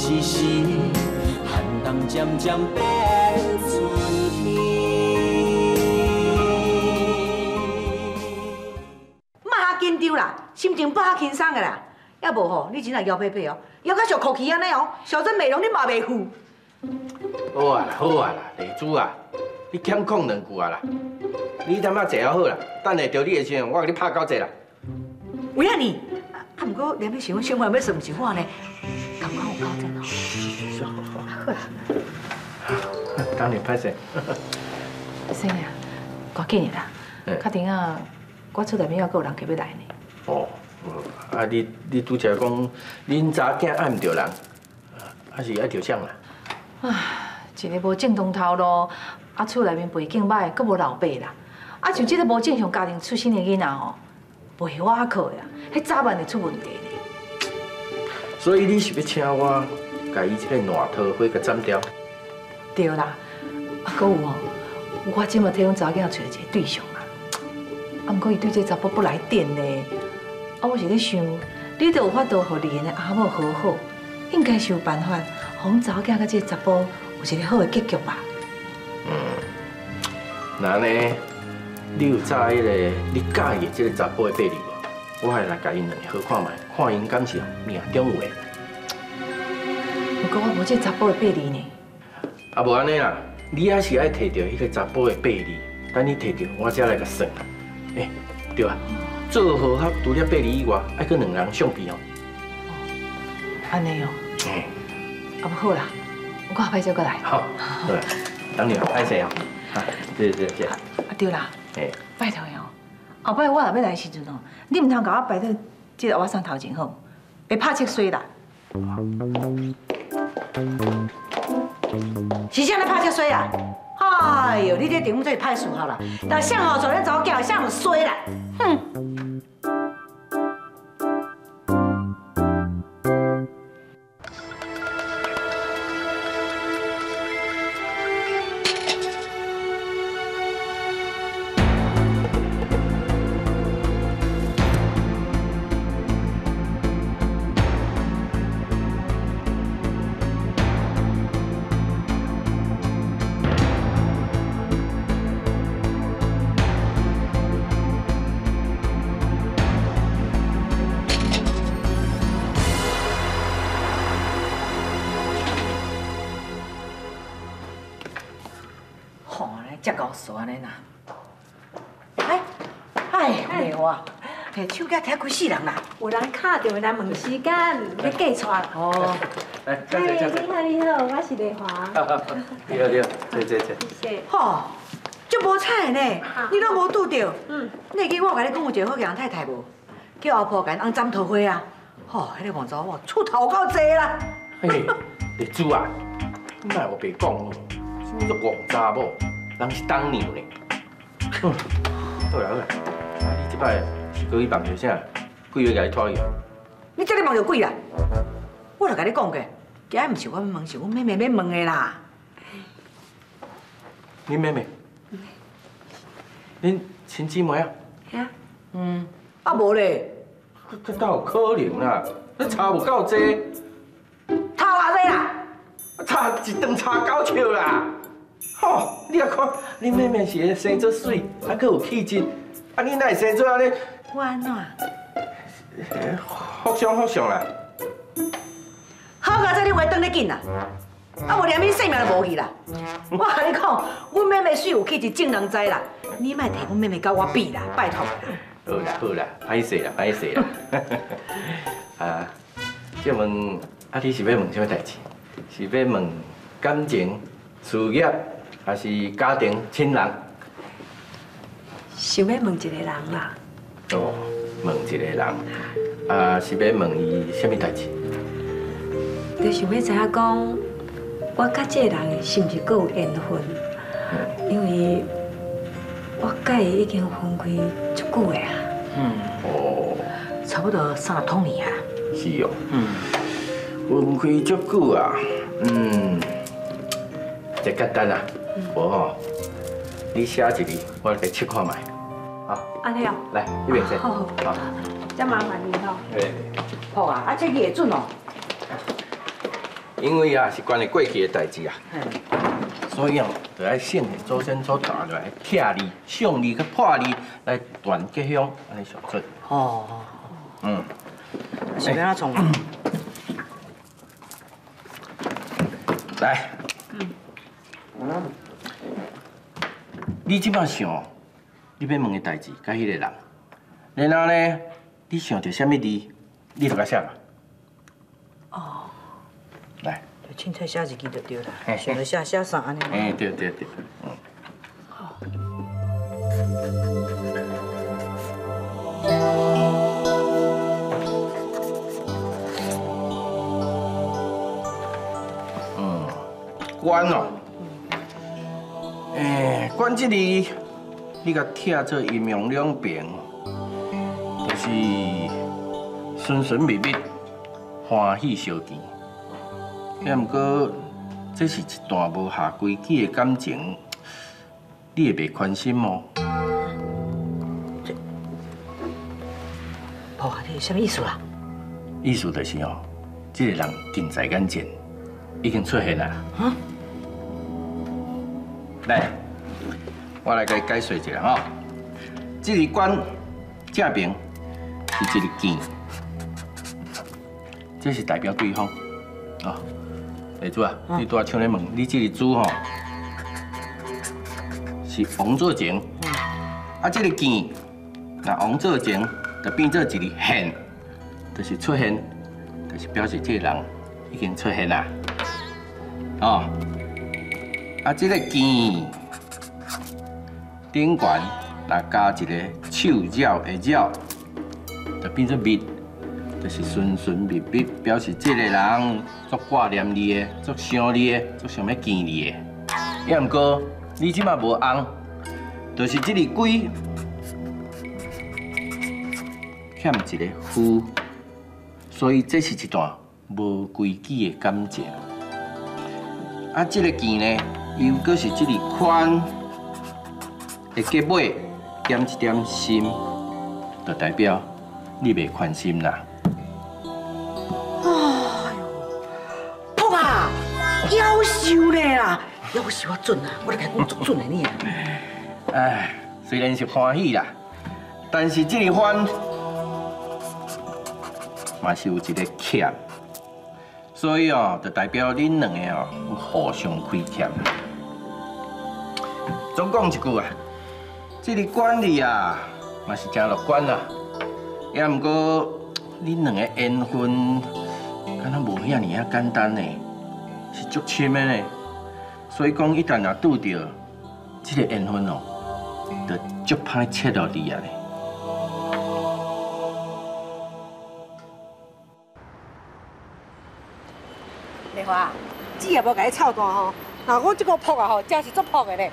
是时，寒冬渐渐变春天。莫遐紧张啦，心情不遐轻松个啦，要无吼，你真若摇屁屁哦，摇到像哭泣安尼哦，小珍美容你嘛袂赴。好啊啦，好啊啦，丽珠啊，你欠讲两句啊啦，你他妈坐好好啦，等下着你的时阵，我甲你拍到坐啦。有影呢？ 啊，不过连要想想法要算唔是我呢，感觉有够真哦。是哦，好啦。当然歹势。先啊，赶紧啦，确定啊，我厝内面还佫有人要来呢。哦，啊你拄则讲，恁查囝爱唔着人，还是爱着啥啦？啊，一个无正当头路，啊厝内面背景歹，佫无老爸啦，啊像即个无正常家庭出身的囡仔哦。 袂我靠呀，迄早晚会出问题呢。所以你是要请我，甲伊这个烂桃花给斩掉？对啦，啊，搁有哦，我即马替阮查某囝找一个对象啦。啊，毋过伊对这查甫不来电呢。啊，我是咧想，你著有法度，互你因的阿母和好，应该是有办法，互阮查某囝甲这查甫有一个好的结局吧。嗯，那呢？ 你有早迄个你喜欢即个查甫的辈离无？我还来甲因两个好看卖，看因敢是命中有诶。不过我无即个查甫的辈离呢。啊，无安尼啦，你也是爱摕到迄个查甫的辈离，等你摕到，我才来甲算。哎，对啊，做和合除了辈离以外，还佫两人相比哦。安尼哦。哎，啊，好啦，我下摆再过来。好，好，等你哦，爱谁哦？啊，对对对。啊，对啦。 拜托哦，后摆我若要来时阵哦，你唔通甲我摆到即个我上头前好，会拍七水啦。是啥咧拍七水啦？哎呦，你这丈母做歹事好啦，但向后做咧查某囝，向后衰啦，哼。手机拆开死人啦！有人卡着咱问时间，要计错啦。哦，哎，你好，你好，我是丽华。你好，你好，坐。谢谢。吼，足无彩呢，你拢无拄着。嗯，你记我甲你讲有一个好人太太无？叫阿婆甲人斩桃花啊！吼，迄个王总哇，出头够济啦。嘿，丽珠啊，你莫我白讲哦，什么叫戆查某？人是当娘嘞。嗯，好啦好啦，啊，你即摆。 叫伊放着啥？鬼要甲你拖去。你这里望着鬼啦！我著甲你讲过，今日毋是我要问，是阮妹妹要问的啦。你妹妹？恁亲姊妹啊？吓？嗯。啊无咧。这倒有可能啦？你差无够济。差偌济啦？差一顿差九笑啦！吼，你啊看，恁妹妹是生做水，还佫有气质，啊你哪会生做安尼？ 我安怎？福相福相啦！好佳哉，你话转得紧啦！啊，无连你性命都无去啦！我甲你讲，阮妹妹虽有气质，正人知啦，你莫摕阮妹妹甲我比啦，拜托啦！好啦好啦，歹势啦歹势啦！啊，借问啊，你是要问什么代志？是要问感情、事业，还是家庭、亲人？想要问一个人啦。 哦，问一个人，啊，是要问伊什么代志？就想要知影讲，我甲这个人是毋是阁有缘分？因为我甲伊已经分开足久个啊。嗯，哦，差不多30年啊。是哦。嗯，分开足久啊。嗯，真简单啊。无哦，你写一字，我来试看卖。 好，安尼哦，来这边先。好，再麻烦你哦。对。好啊，啊这个也准哦。因为啊是关于过去的代志啊，所以啊，就要信奉祖先所传落来拆字、上字、去破字来传吉凶，安尼上出。哦，嗯，随便啊从。来，嗯，你即摆想，你要问的代志，甲迄个人。 然后呢，你想到什么字，你就甲写吧。哦，来，凊彩写一句就对了。想到写啥安尼？哎，对对对，嗯。好。嗯，官哦，哎，官这里，你甲拆做阴阳两平。 是顺顺利利，欢喜相见。也毋过，这是一段无下规矩的感情，你会袂宽心哦。这，婆啊，你什么意思啦？意思就是哦，这个人近在眼前，已经出现啦。啊！来，我来给解说一下哈。这个官正平。 是一个剑，这是代表对方啊。地主啊，你拄仔像咧问，你这个主吼是王作情，啊，这个剑那王作情就变做一个现，就是出现，就是表示这个人已经出现啦。哦，啊，这个剑顶冠那加一个手绕的绕。 就变做密，就是顺顺密密，表示这个人足挂念你的，足想你的，足想要见你的。也毋过你即摆无红，就是这个鬼欠一个夫，所以这是一段无规矩的感情。啊，这个见呢，又搁是这个款的结尾点一点心，就代表。 你袂宽心啦！哎呦，婆啊，夭寿嘞啦，夭寿啊准啊，我来甲你讲足准的呢。哎，虽然是欢喜啦，但是这一番嘛是有一个欠，所以哦，就代表恁两个哦有互相亏欠。总讲一句啊，这个管理啊嘛是真乐观啦。 也毋过，恁两个缘分，敢若无遐尼啊简单呢，是足深的呢。所以讲，一旦若拄到这个缘分哦，就足歹切落去啊嘞。丽华，姊也无甲你吵大吼，那我这个扑啊吼，真是足扑的嘞。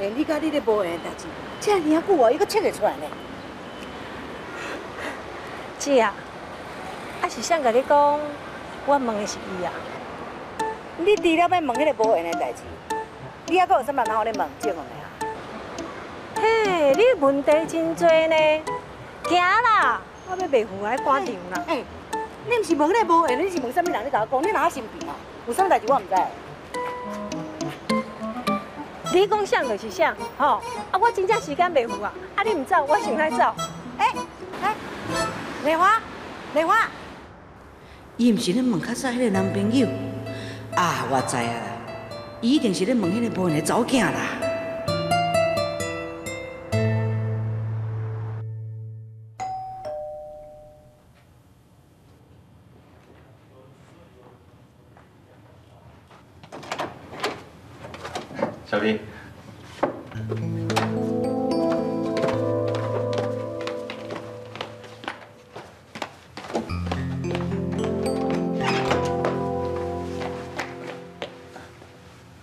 连你甲你咧无缘代志，这尼啊久哦，伊阁切会出来嘞。 姐啊，啊是谁甲你讲？我问的是伊啊。你除了要问迄个无缘的代志，你还阁有啥物通好咧问？借问的啊？嘿，你问题真多呢。行啦，我要卖腐来赶场啦。哎，你毋是问迄个无缘，你是问啥物人？你甲我讲，你哪心病啊？有啥物代志我毋知。你讲啥就是啥，吼！啊，我真正时间卖腐啊！啊，你毋走，我想来走。哎，来。 丽华，丽华，伊毋是咧问较早迄个男朋友啊，我知啊，伊一定是咧问迄个无缘的查某囝啦。小丽。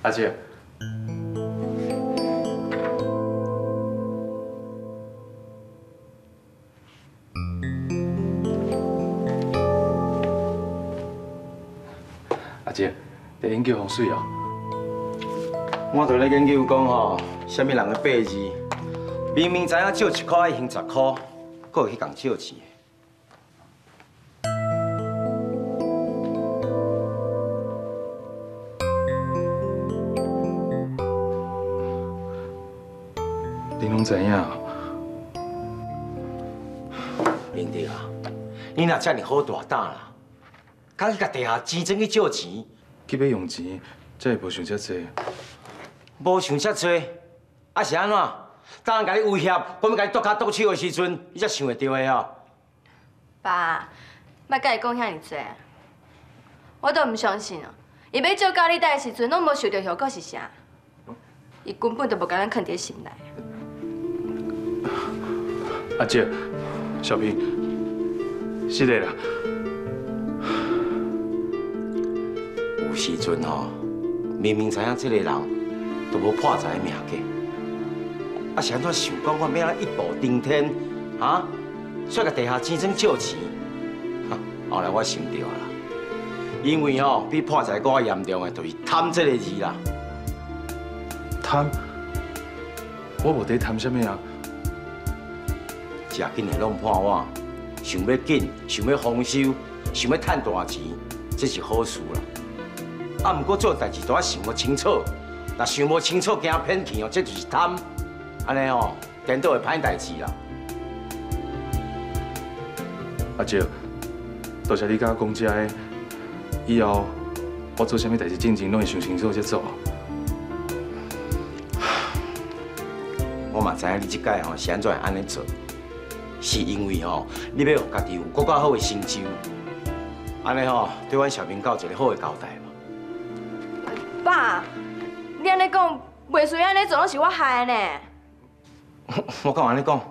阿姐，阿姐，在研究风水哦。我在咧研究讲吼，什么人的八字，明明知影借一块爱还十块，搁会去共借钱。拢知影。林弟啊，你哪遮尼好大胆啦？敢去甲地下钱庄去借钱？去要用钱，才会无想遮济。无想遮济，啊是安怎？当人甲你威胁，我要甲你剁脚剁手的时阵，你才想会到的哦。爸，莫甲伊讲遐尼济，我都唔相信哦。伊要借到你贷的时阵，拢无想到后果是啥？ 伊根本就无把咱放伫心内。阿姐，小平，是的啦。有时阵吼，明明知影这个人都无破财命格，啊，是安怎想讲我要一步登天啊？煞甲地下钱庄借钱，后来我想到啦，因为吼比破财更严重的就是贪这个字啦。 贪，我无在贪什么啊！食紧的拢破碗，想要紧，想要丰收，想要赚大钱，这是好事啦。啊，不过做代志都要想无清楚，若想无清楚，惊骗去哦，这就是贪。安尼哦，颠倒会歹代志啦。阿姐，多谢你甲我讲这个，以后我做啥物代志之前，拢会想清楚才做。 我嘛知影你即届吼是安怎安尼做，是因为吼你要互家己有更加好的成就，安尼吼对阮小明教一个好的交代嘛。爸，你安尼讲，袂随安尼做，拢是我害的呢。我敢安尼讲，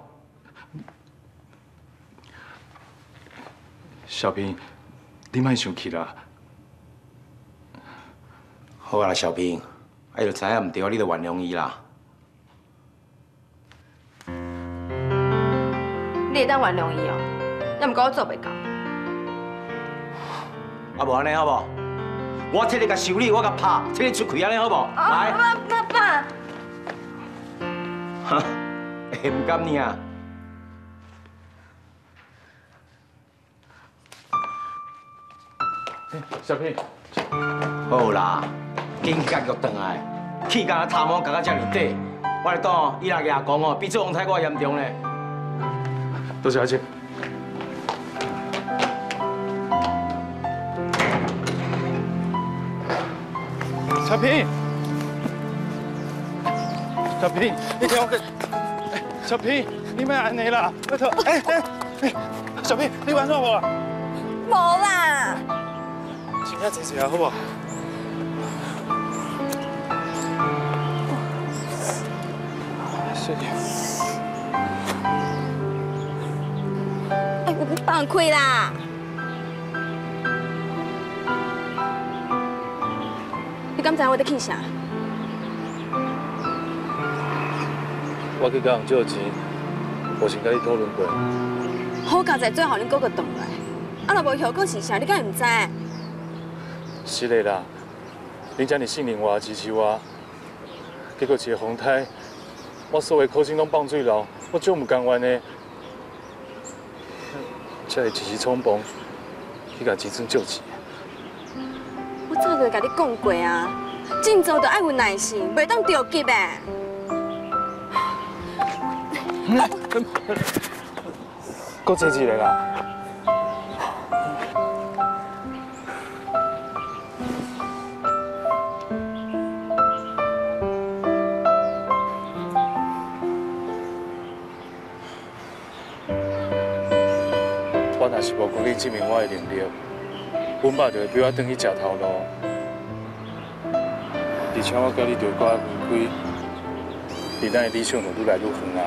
小平，你莫生气啦。好啊，小平，哎，就知影唔对，你就原谅伊啦。 你会当原谅伊哦，也毋过我做袂到。啊，无安尼好无？我替你甲修理，我甲拍，替你出气安尼好无？来，爸。哈，会唔甘呢啊？小平，好啦，警察局转来，气甲头毛甲到遮尼短，我来讲哦，伊若牙讲哦，比做王太我严重咧。 多谢阿姐。小平，小平，你听我讲，小平，你莫安尼啦，拜托，小平，你玩耍无？无啦。请我坐坐下好不好？谢谢。 放开啦！你敢知我在气啥？我去甲人借钱，我先甲你讨论过。好教材最好恁哥哥懂来，啊若无后果是啥？你敢会唔知？是嘞啦，恁遮尔信任我、支持我，结果一个洪灾，我所有苦心拢放水流，我最唔甘愿的。 才会一时冲动去甲钱庄借钱。我早就甲你讲过啊，尽做着爱有耐心，袂当着急的。搁坐一个啦。是无故意证明我的能力，阮爸就会逼我转去食头路。而且我甲你对挂分开，离咱的理想就愈来愈远啊。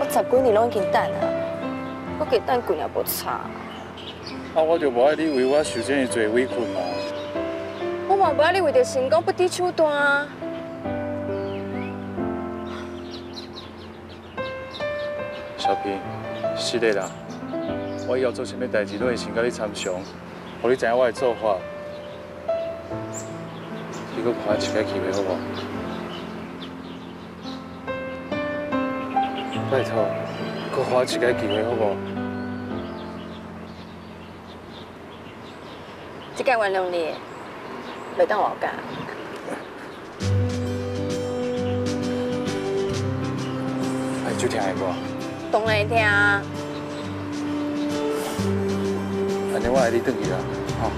我十几年拢已经等啊，我加等几年无差。啊，我就无爱你为我受这么多委屈嘛。 我不要你为着成功不择手段啊！小平，是的啦，我以后做啥物代志都会先甲你参详，互你知影我的做法。你搁看我一摆机会好无？拜托，搁看我一摆机会好无？即間運動你，你得我㗎。係最聽係無？當然聽。反正我係你等伊啦，好。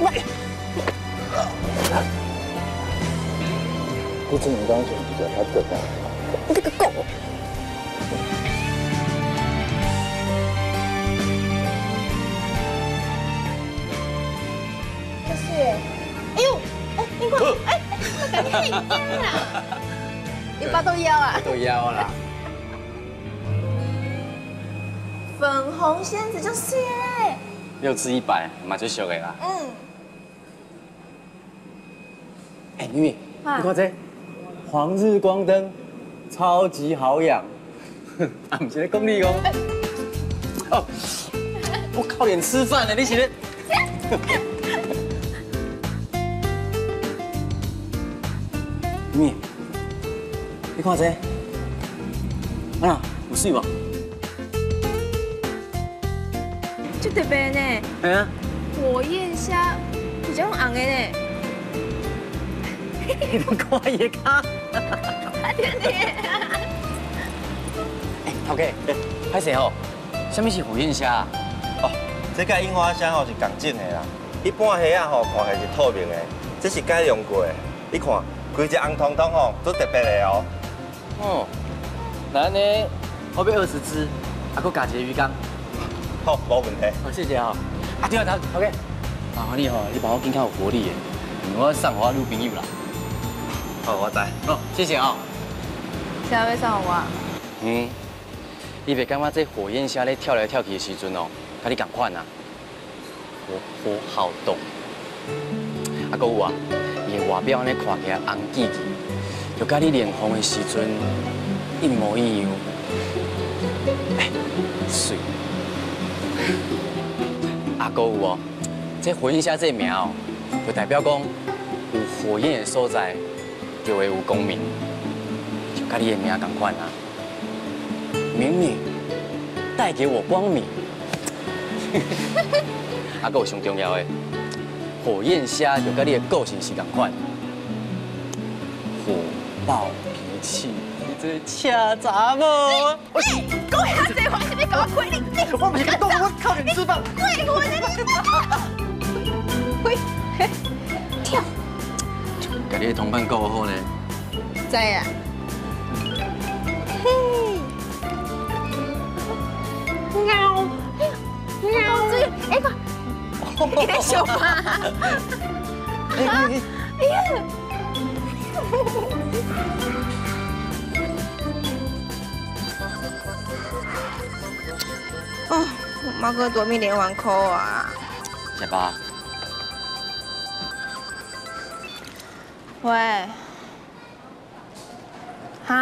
喂。 你真唔當真唔在，他做咩？你個狗！就是，哎呦，哎，你快，哎，我感覺太僵啦，你八到腰啊？到腰啦！粉紅仙子就是哎，6至100，嘛最俗嘅啦。嗯。哎，咪咪，你看這。 黄日光灯，超级好养。啊，唔是咧讲你哦。哦，我靠脸吃饭呢，你是咧？咪，你看这，啊，有水无？这特别呢。哎呀。火焰虾比较红的呢。 你看伊个脚，阿爹爹。哎，头家，歹势吼，什么是火焰虾啊？哦，这个樱花虾吼是共种的啦。一般虾啊吼看起来是透明的，这是改良过的。你看，规只红彤彤吼，都特别的哦。哦，那呢，我要20只，还佫加一个鱼缸。好，无问题。好，谢谢哈。啊对啊，头家，麻烦你吼，你把我更加有活力的，我送我女朋友啦。 好，我知。好，谢谢啊。啥要送我？嗯，你别感觉这火焰虾咧跳来跳去的时阵哦，甲你同款啊，活泼好动。啊，搁有啊，伊的外表安尼看起来红叽叽，就甲你练风的时阵一模一样。哎，水。啊，搁有哦，这火焰虾这名哦，就代表讲有火焰的所在。 就会有功名，就跟你的名同款啊！明明带给我光明，啊，还有上重要的火焰虾，就跟你的个性是同款，火爆脾气，你这恰杂某！喂，讲遐侪话，是要搞我亏你？我唔是讲我靠你吃饭，对，我那个，喂，跳。 跟你的同伴够好呢，知啊。嘿，喵，喵，哎个，你在笑吗？哎呀，哦，猫哥多米连环扣啊！吃吧。 喂，哈，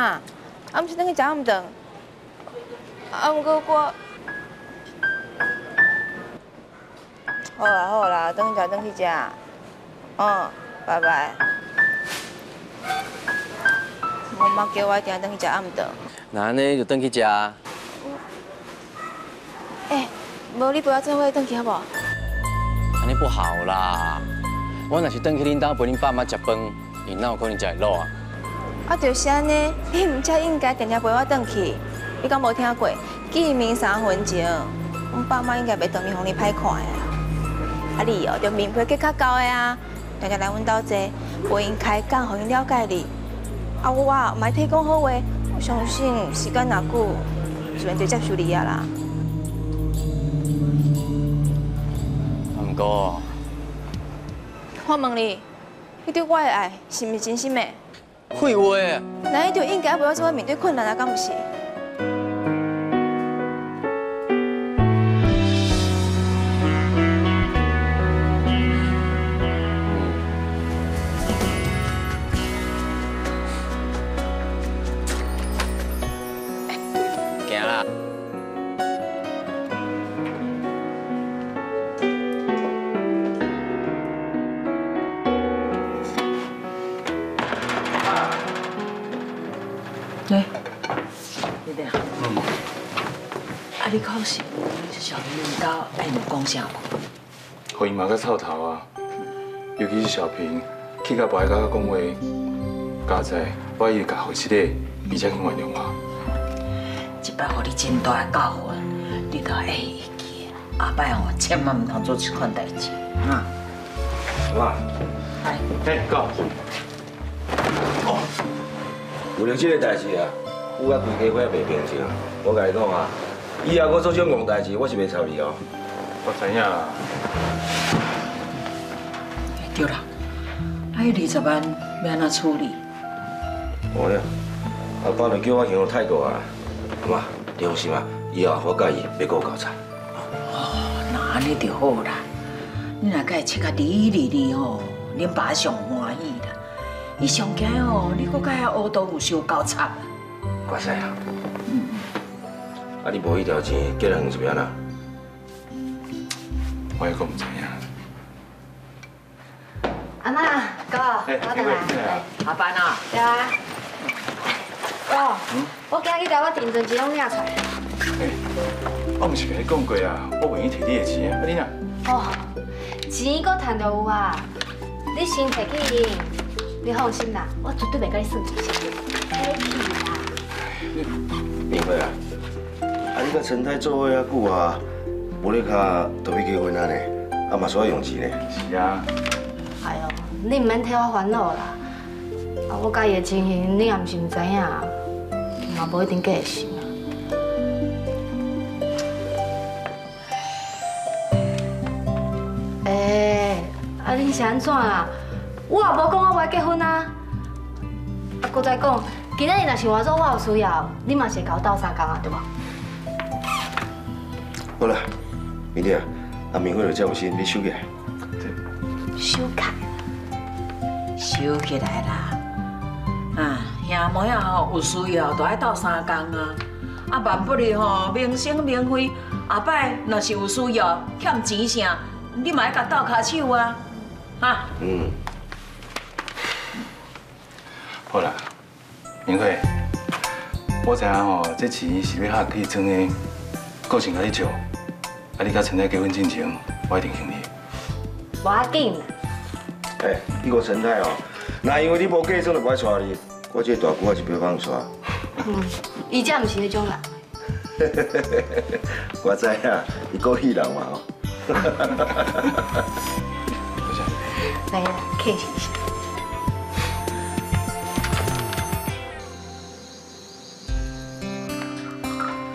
啊，唔是等去食暗顿，啊，唔过我，好啦好啦，等去食等去食，嗯，拜拜。我妈叫我定等去食暗顿。那呢就等去食。哎，无你陪我做伙等去好不好？安尼不好啦，我若是等去恁家陪恁爸妈食饭。 你哪有可能食会落啊？啊，就是安尼，你唔才应该定定陪我转去。你敢无听过？见面3分钟，阮爸妈应该袂当面让你歹看的啊。啊，你哦，就面皮计较厚的啊，定定来阮家坐，陪因开讲，互因了解你。啊，我啊，唔爱替讲好话，我相信时间若久，自然就接受你啊啦。啊，唔过，我问你。 你对我的爱是毋是真心的？废话！那你就应该陪我做伙面对困难啊，敢不是？行啦！啊，你可是小平到爱你讲啥无？互伊骂到臭头啊！尤其是小平，气到不爱甲我讲话。加在我伊甲好起咧，伊才肯原谅我。一摆互你真大个教训，你都爱会记的。下摆哦，千万唔通做这款代志。啊！妈，哎，嘿，哥。哦，有了这个代志啊，我啊规家伙也袂平静。我甲你讲啊。 以后我做种戆代志，我是袂参与哦。我知影啦。对啦，啊，迄20万要安怎处理？无了，阿爸就叫我向泰国啊。阿妈，你放心啊，以后我甲伊袂过交叉。哦，那安尼就好啦。你若甲伊切甲离吼，恁爸上欢喜啦。伊上惊哦，你搁甲遐乌都有相交叉。我知啊。嗯。 啊！你无迄条钱，嫁人是变哪？我也阁唔知影。阿妈，哥，我等下。下班啊？对啊。哥，我今日甲我定存钱拢领出来。哎，我唔是甲你讲过啊，我愿意摕你的钱啊，你呐？哦，钱阁赚到有啊，你先摕去用，你放心啦，我绝对袂甲你算计。哎，去啦。明白啦。 啊！你甲陈太做伙遐久啊，无你卡都要结婚啊呢，啊嘛需要用钱呢。是啊。哎呦，你唔免替我烦恼啦。啊，我家己的情形你也唔是唔知影，嘛无一定嫁会成啊。哎，啊恁是安怎啦？我也无讲我袂结婚啊。啊，搁再讲，今仔日若是我做我有需要，你嘛是会甲我斗相共啊，对无？ 好啦，明天啊，阿明辉就叫我先，你收起来。收卡，收起来啦！啊，兄妹啊吼，有需要就爱斗三工啊。啊，万不哩吼，明生明辉，下摆若是有需要欠钱啥，你嘛爱甲斗下手啊，哈。嗯。好啦，明辉，我知影吼，这钱是要下去装的。 个性甲你借，啊！你甲陈太结婚进前，我一定向你。无要紧啦。哎，你个陈太哦，那因为你无嫁妆就不爱娶你，我这大姑也是袂放娶。嗯，伊这唔是迄种人。我知啊，伊故意人嘛哦。不是。来啦，客气一下。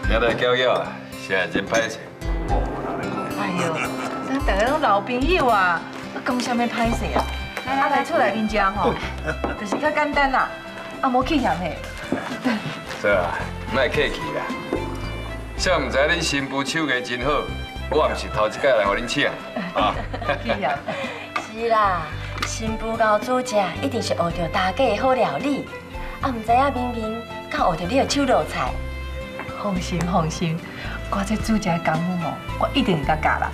今日交友啊，实在真歹势。哎呦，咱大家拢老朋友啊，讲啥物歹势啊？咱阿来厝内面食吼，就是较简单啦，啊无气嫌嘿。是啊，莫客气啦。谁唔知恁新妇手艺真好，我毋是头一届来互恁请啊。气嫌。是啦，新妇教煮食，一定是学着大家的好料理。啊，毋知影明明敢学着你的手路菜。 放心，放心，我这煮食功夫哦，我一定甲教啦。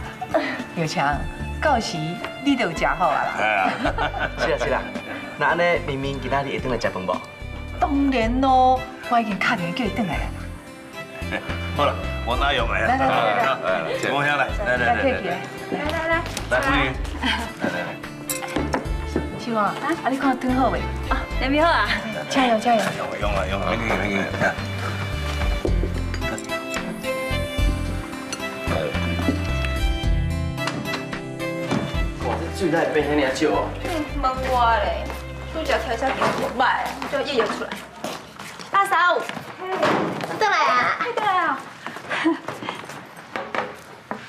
有强，到时你就食好啊啦。是啦是啦，那安尼明明今仔日会转来食饭无？当然咯，我已经打电话叫伊转来了。好了，我哪有来啊？来，我先来，来，欢迎，来。希望啊，啊你看转好未？啊，准备好啊！加油加油！用啊，那个。 水哪会变遐尔少哦？问我嘞，拄只调车不歹，叫爷爷出来。大嫂，我倒来啊！哎，倒来啊！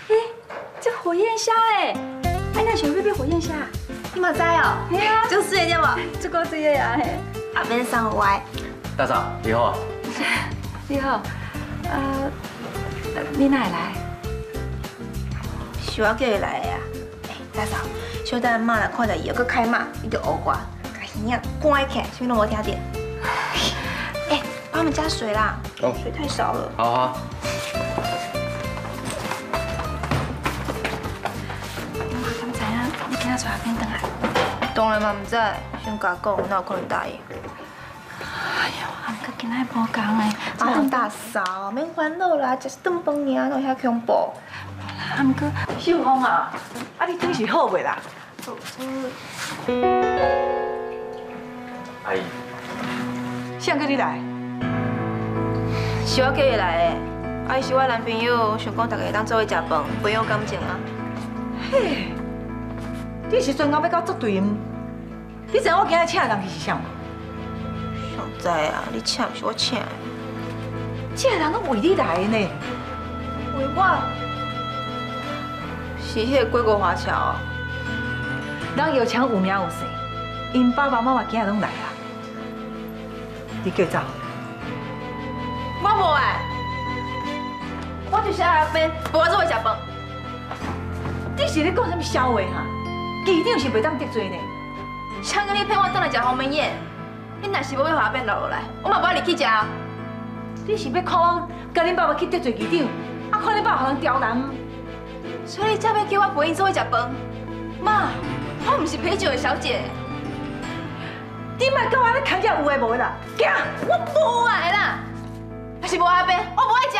哎，这火焰虾哎，哎，那想要买火焰虾？你嘛知哦？嘿啊，就是的，对无？这个这个呀嘿，阿免上歪。大嫂，你好。你好，你哪会来？是我叫伊来的啊。哎，大嫂。 小蛋妈来看到伊，又搁开骂，伊就恶我，甲耳仔关起，啥物拢无听见。哎，帮我们加水啦，水太少了。好啊。妈，敢知影你今仔出来变倒来？当然嘛，唔知，先甲讲，哪有可能答应？哎呦，阿姆甲今仔无共诶，啊，当大嫂，免烦恼啦，食顿饭尔，哪有遐恐怖？啊，毋过秀芳啊，啊你腿是好袂啦？阿姨，谁叫你来？是我叫伊来的，啊伊是我男朋友，想讲大家当做伙食饭，培养感情啊。嘿，你是专工要搞作对唔？你知我今日请的人是啥无？ 不知啊，你请是我请的，这人拢为你来的呢，为我是迄个鬼国华侨啊，人有强有名有势，因爸爸妈妈今日拢来啊，你叫走，我无爱，我就是爱阿斌陪我做伙食饭，你是咧讲什么笑话哈？一定是袂当得罪呢，谁叫你骗我倒来食鸿门宴？ 你若是要把阿变留落来，我嘛无爱入去食。你是要靠我甲恁爸爸去得罪局长，啊靠恁爸互人刁难，所以才要叫我陪伊做伙食饭。妈，我毋是陪酒的小姐。你莫甲我咧牵扯有诶无诶啦，行，我无爱啦，但是无阿变，我无爱食。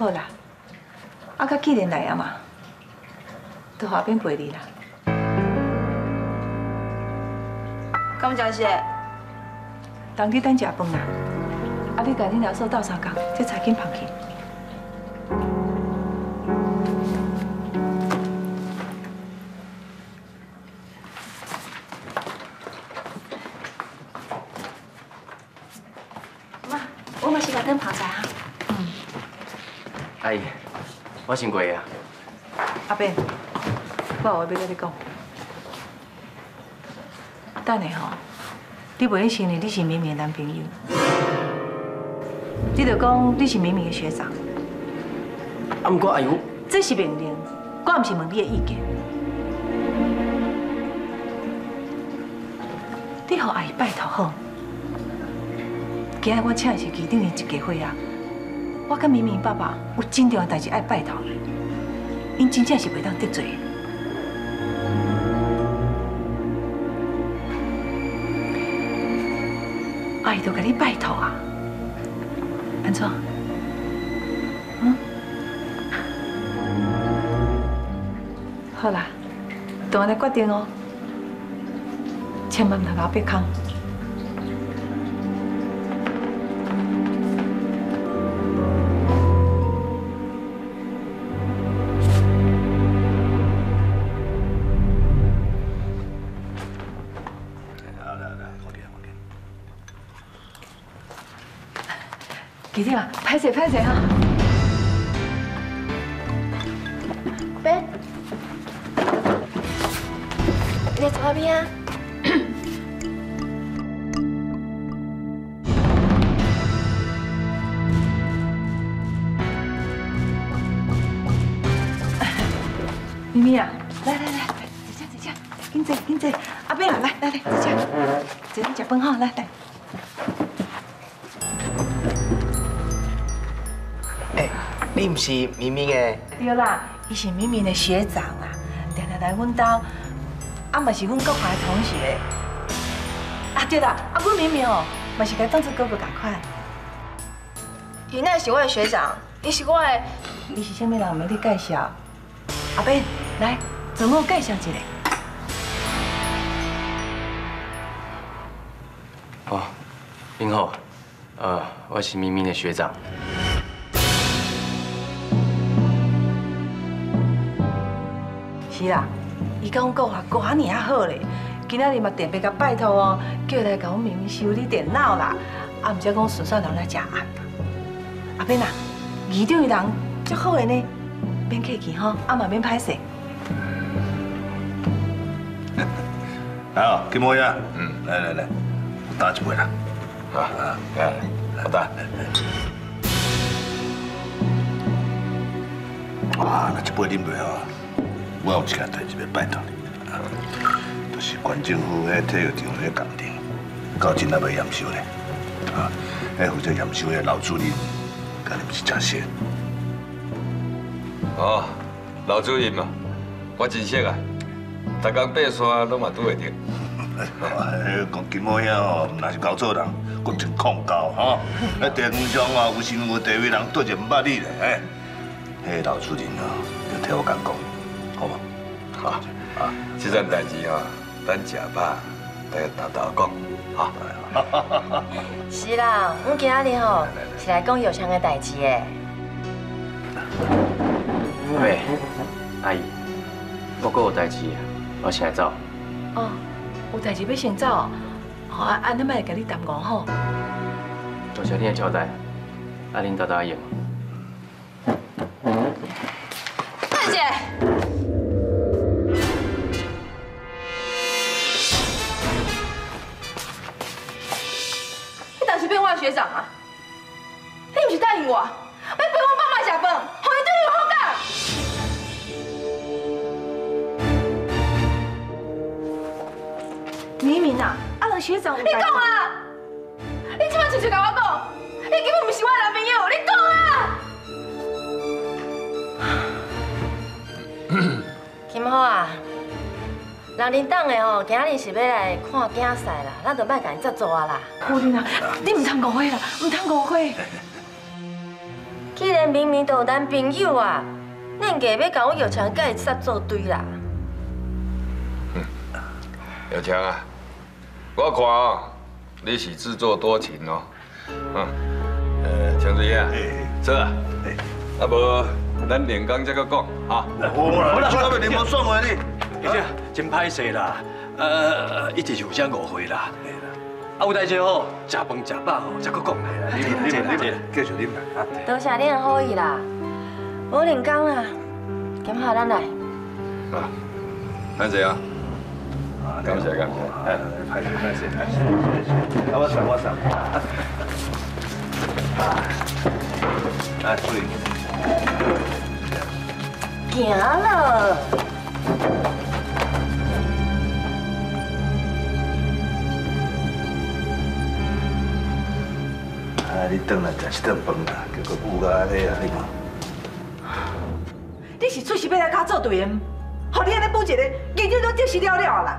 好啦，啊，甲既然来啊嘛，就下边陪你啦。敢真是？当你等食饭啦，啊，你家己聊骚斗相共，这才紧放去。妈，我嘛是甲恁泡茶哈。 阿姨，我先过去啊。阿斌，我有话要甲你讲。等下吼，你袂去承认你是明明的男朋友，你著讲你是明明的学长。啊，不过阿姨，这是命令，我毋是问你的意见。你给阿姨拜托好，今日我请的是其中的一家伙啊。 我跟明明爸爸有真重要代志爱拜托伊，因真正是袂当得罪。阿姨都甲你拜托啊，安怎？嗯，好啦，就安尼决定哦，千万别搞别空。 弟弟啊，歹势歹势哈！爸，你在做咩啊？咪咪啊，来来来，坐下坐下，跟坐跟坐。阿伯啊，来来来，坐下，坐下食饭哈，来来。 你唔是明明诶？对啦，伊是明明的学长啊，常常来阮家，啊嘛是阮国华的同学。啊对啦，啊阮明明哦，嘛是甲当作哥哥同款。伊那是我的学长，伊是我的。你是啥物人？免你介绍。阿伯，来，自我介绍一下。哦，您好，我是明明的学长。 是啦，伊甲阮国华国华尔啊好咧，今仔日嘛特别甲拜托哦，叫伊来甲阮明明修理电脑啦，啊，毋则讲顺便留来食暗。阿斌啊，二中的人足好个呢，免客气吼，啊嘛免歹势。来哦，金妹啊，嗯，来来来，我打一杯啦。好啊，来，我打。哇，那一杯饮袂哦。 我有一件代志要拜托你，啊，就是县政府迄体育场迄工程，到今仔要验收咧，啊，迄负责验收迄老主任，甲你毋是诚熟？哦，老主任嘛，我真熟啊，逐工爬山拢嘛拄会着。讲金毛兄哦，若是搞错人，佫真恐高吼。啊，地方上啊有身份地位人对就毋捌你嘞，嘿，老主任啊，就替我讲讲，好无？好啊，即件代志啊，咱食饱，大家偷偷讲。 是啦，我今日吼是来讲药厂的代志诶。喂，阿姨，我阁有代志，我先走。哦，有代志要先走，吼啊，恁咪甲你耽误吼。多谢恁的交代，阿恁答应。大姐。 变我学长啊！你不是答应我，要陪我爸妈吃饭，让伊对你有好感。明明啊，阿人学长，你讲啊！你即摆就是甲我讲，你根本不是我男朋友，你讲啊！金虎啊，人恁党的吼，今日是要来看竞赛啦，咱就莫甲伊作作啊啦。 你唔通误会啦，唔通误会。既然明明都咱朋友啊，恁个要甲我药强甲伊杀作对啦。药强啊，我看哦，你是自作多情哦。强水啊，这啊，啊无咱连工再搁讲啊。我啦，我袂你无爽啊你，而且真歹势啦，一直有啥误会啦。 啊，有代志吼，食饭食饱吼，才搁讲啦。你们，继续啉啦。多谢恁的好意啦，无恁讲啦，今下咱来。啊，安怎啊？感谢感谢，哎，拍手拍手拍手。啊，我上。啊，水。行了。 啊！你等来食一顿饭啦，结果有啊安尼啊，你看。你是出事要来甲我作对的，互你安尼补一个，研究都得失了了啦。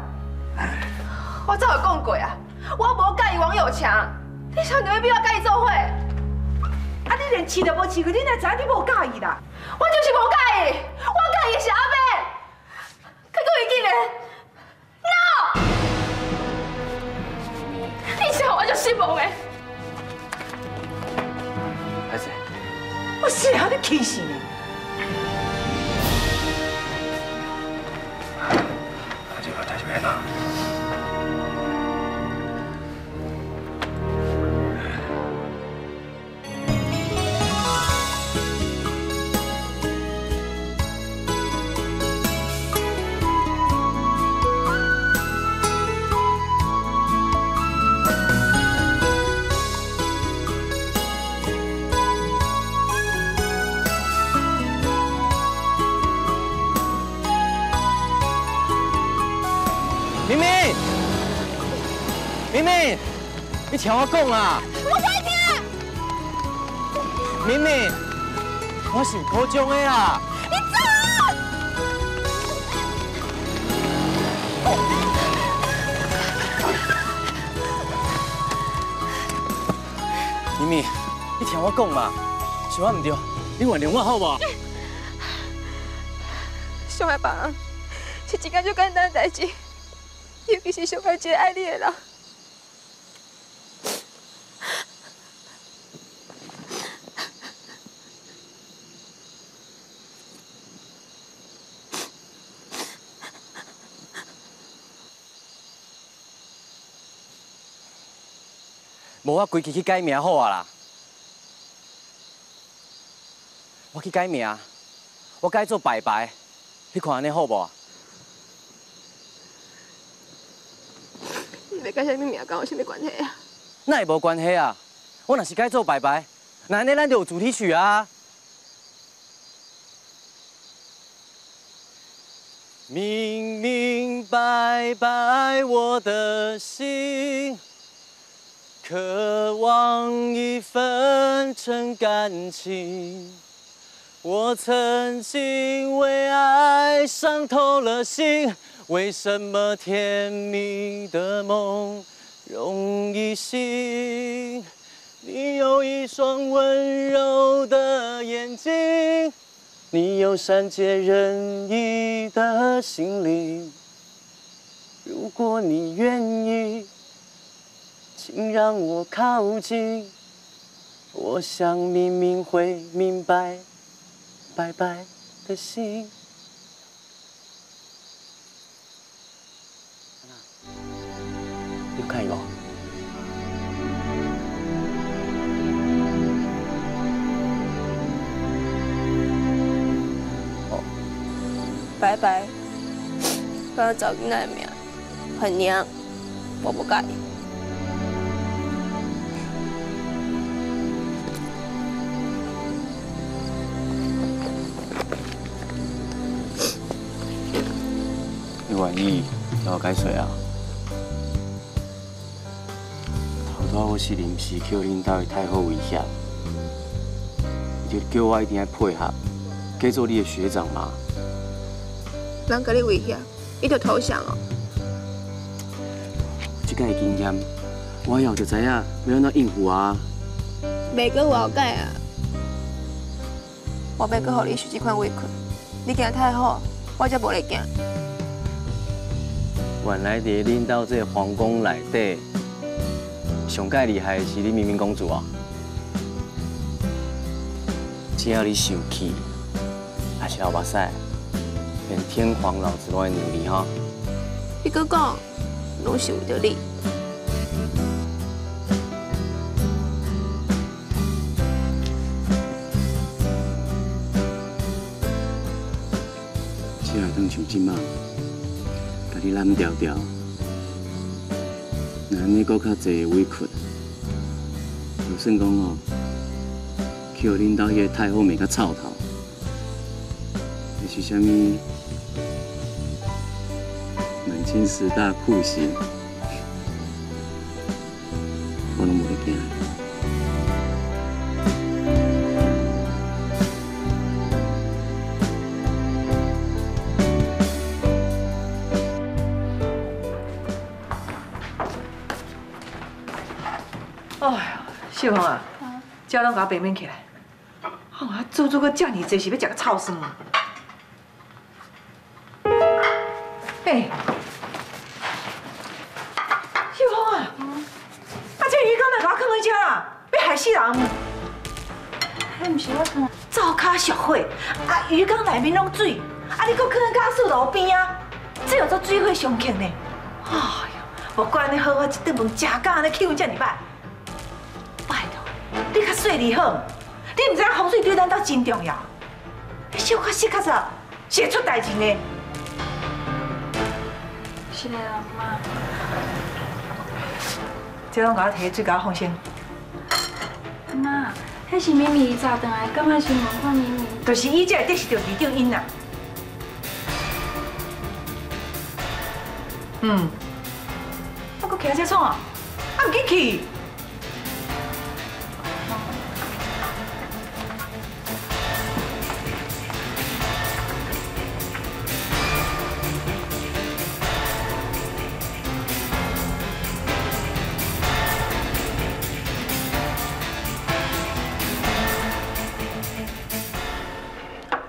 我早有讲过啊，我无介意王友强，你想着要逼我甲伊做伙？啊！你连试都无试过，你哪知你无介意啦？我就是无介意，我介意是阿伯。结果伊竟然 no， 你想我就失望的。 我死啊！你气死你！阿姐，我带什么来啦？你听我讲啊！我不爱听。明明，我是高中的啊。你走！明明，你听我讲嘛，是我唔对，你原谅我好无？伤害别人是一件足简单代志，尤其是伤害一个爱你的人。 无，我规气去改名好啊啦！我去改名，我改做白白，你看安尼好无？你改啥物名，跟我啥物关系啊？那也无关系啊！我若是改做白白，那安尼咱就有主题曲啊！明明白白我的心。 渴望一份真感情，我曾经为爱伤透了心，为什么甜蜜的梦容易醒？你有一双温柔的眼睛，你有善解人意的心灵。如果你愿意，请让我靠近，我想明明会明白。 白白的心。又看一个。白白，我要找囡仔名，很娘，我不介意。 愿意就解釋啊！頭拄我是臨時叫恁兜的太后威脅，就叫我一定要配合，假做你的學長嘛。人甲你威脅，你就投降哦。即個經驗，我以後就知影要安怎應付啊。袂過我改啊！我袂過互你受這款委屈，你行太好，我才無咧行。 原来伫恁兜这皇宫内底，上介厉害的是你明明公主啊！只要你受气，也是流目屎，连天皇老子都会让你哈。你哥讲，拢是为着你。这下当像即卖。 你懒条条，那安尼搁较侪委屈。就算讲哦，去互恁兜迄个太后骂较臭头，就是啥物满清十大酷刑，我拢袂惊。 秀芳啊，遮拢甲我平面起来。哦，啊，做做个遮尔济，是要食个臭酸啊！哎，秀芳啊，啊，这鱼竿来甲我囥在遮啊，要害死人！迄毋是我囥，灶骹烧火，啊，鱼竿内面拢水，啊，你搁囥在驾驶路边啊，这有做水火相克呢。哎呦，无怪你好好一顿饭食到安尼气氛遮尔歹。 你较细腻好，你毋知影风水对咱倒真重要。你小可细较啥，写出代志呢？是啊，妈。这拢甲我摕水甲我放先。妈，迄是咪咪早顿来，干嘛想问看咪咪？就是伊这底是着二中因啦。嗯。我搁徛这创啊，啊唔紧去。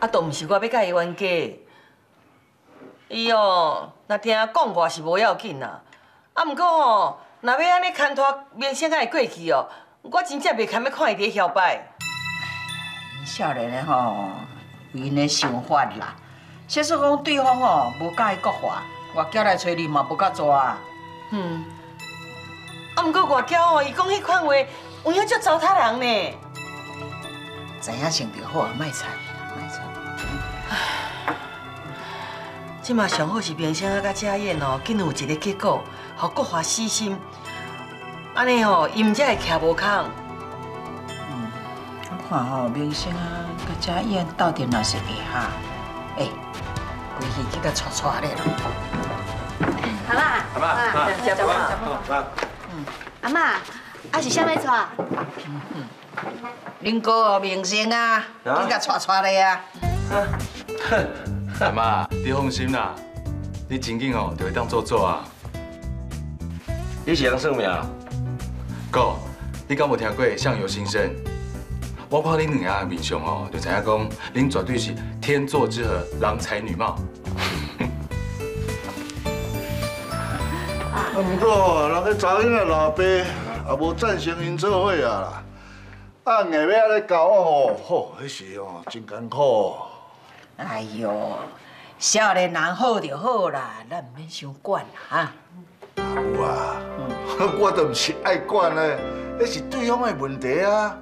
啊，都毋是我要甲伊冤家。伊哦，若听讲我是无要紧啦。啊，毋过哦，若要安尼牵拖明星甲伊过去哦，我真正袂堪要看伊伫咧摇摆。少年的吼，有因的想法啦。假使讲对方哦无佮意国话，外交来找你嘛无佮做啊。嗯。啊，毋过外交哦，伊讲迄款话有影足糟蹋人呢。知影想着好啊，莫猜。 即嘛上好是明星啊，甲家燕哦，紧有一个结果，互国华死心。安尼吼，伊毋才会徛无空。嗯，我看吼、哦，明星啊，甲家燕到底哪是袂合？哎、欸，规气去甲撮撮咧咯。阿妈，阿妈，阿妈，阿妈，啊是啥物撮啊？恁哥哦，明星啊，你甲带带咧啊。阿妈，你放心啦，你真紧哦，就会当做做啊。你是人算命？哥，你敢有听过相由心生？我看恁两个面相哦，就知影讲恁绝对是天作之合，郎才女貌。 不过，人个查囡仔老爸也无赞成因做伙啊啦，啊硬要安尼教我吼，迄时哦真艰苦。哎呦，少年人好就好啦，咱唔免伤管啦哈。有啊，我都唔是爱管嘞，迄是对方的问题啊。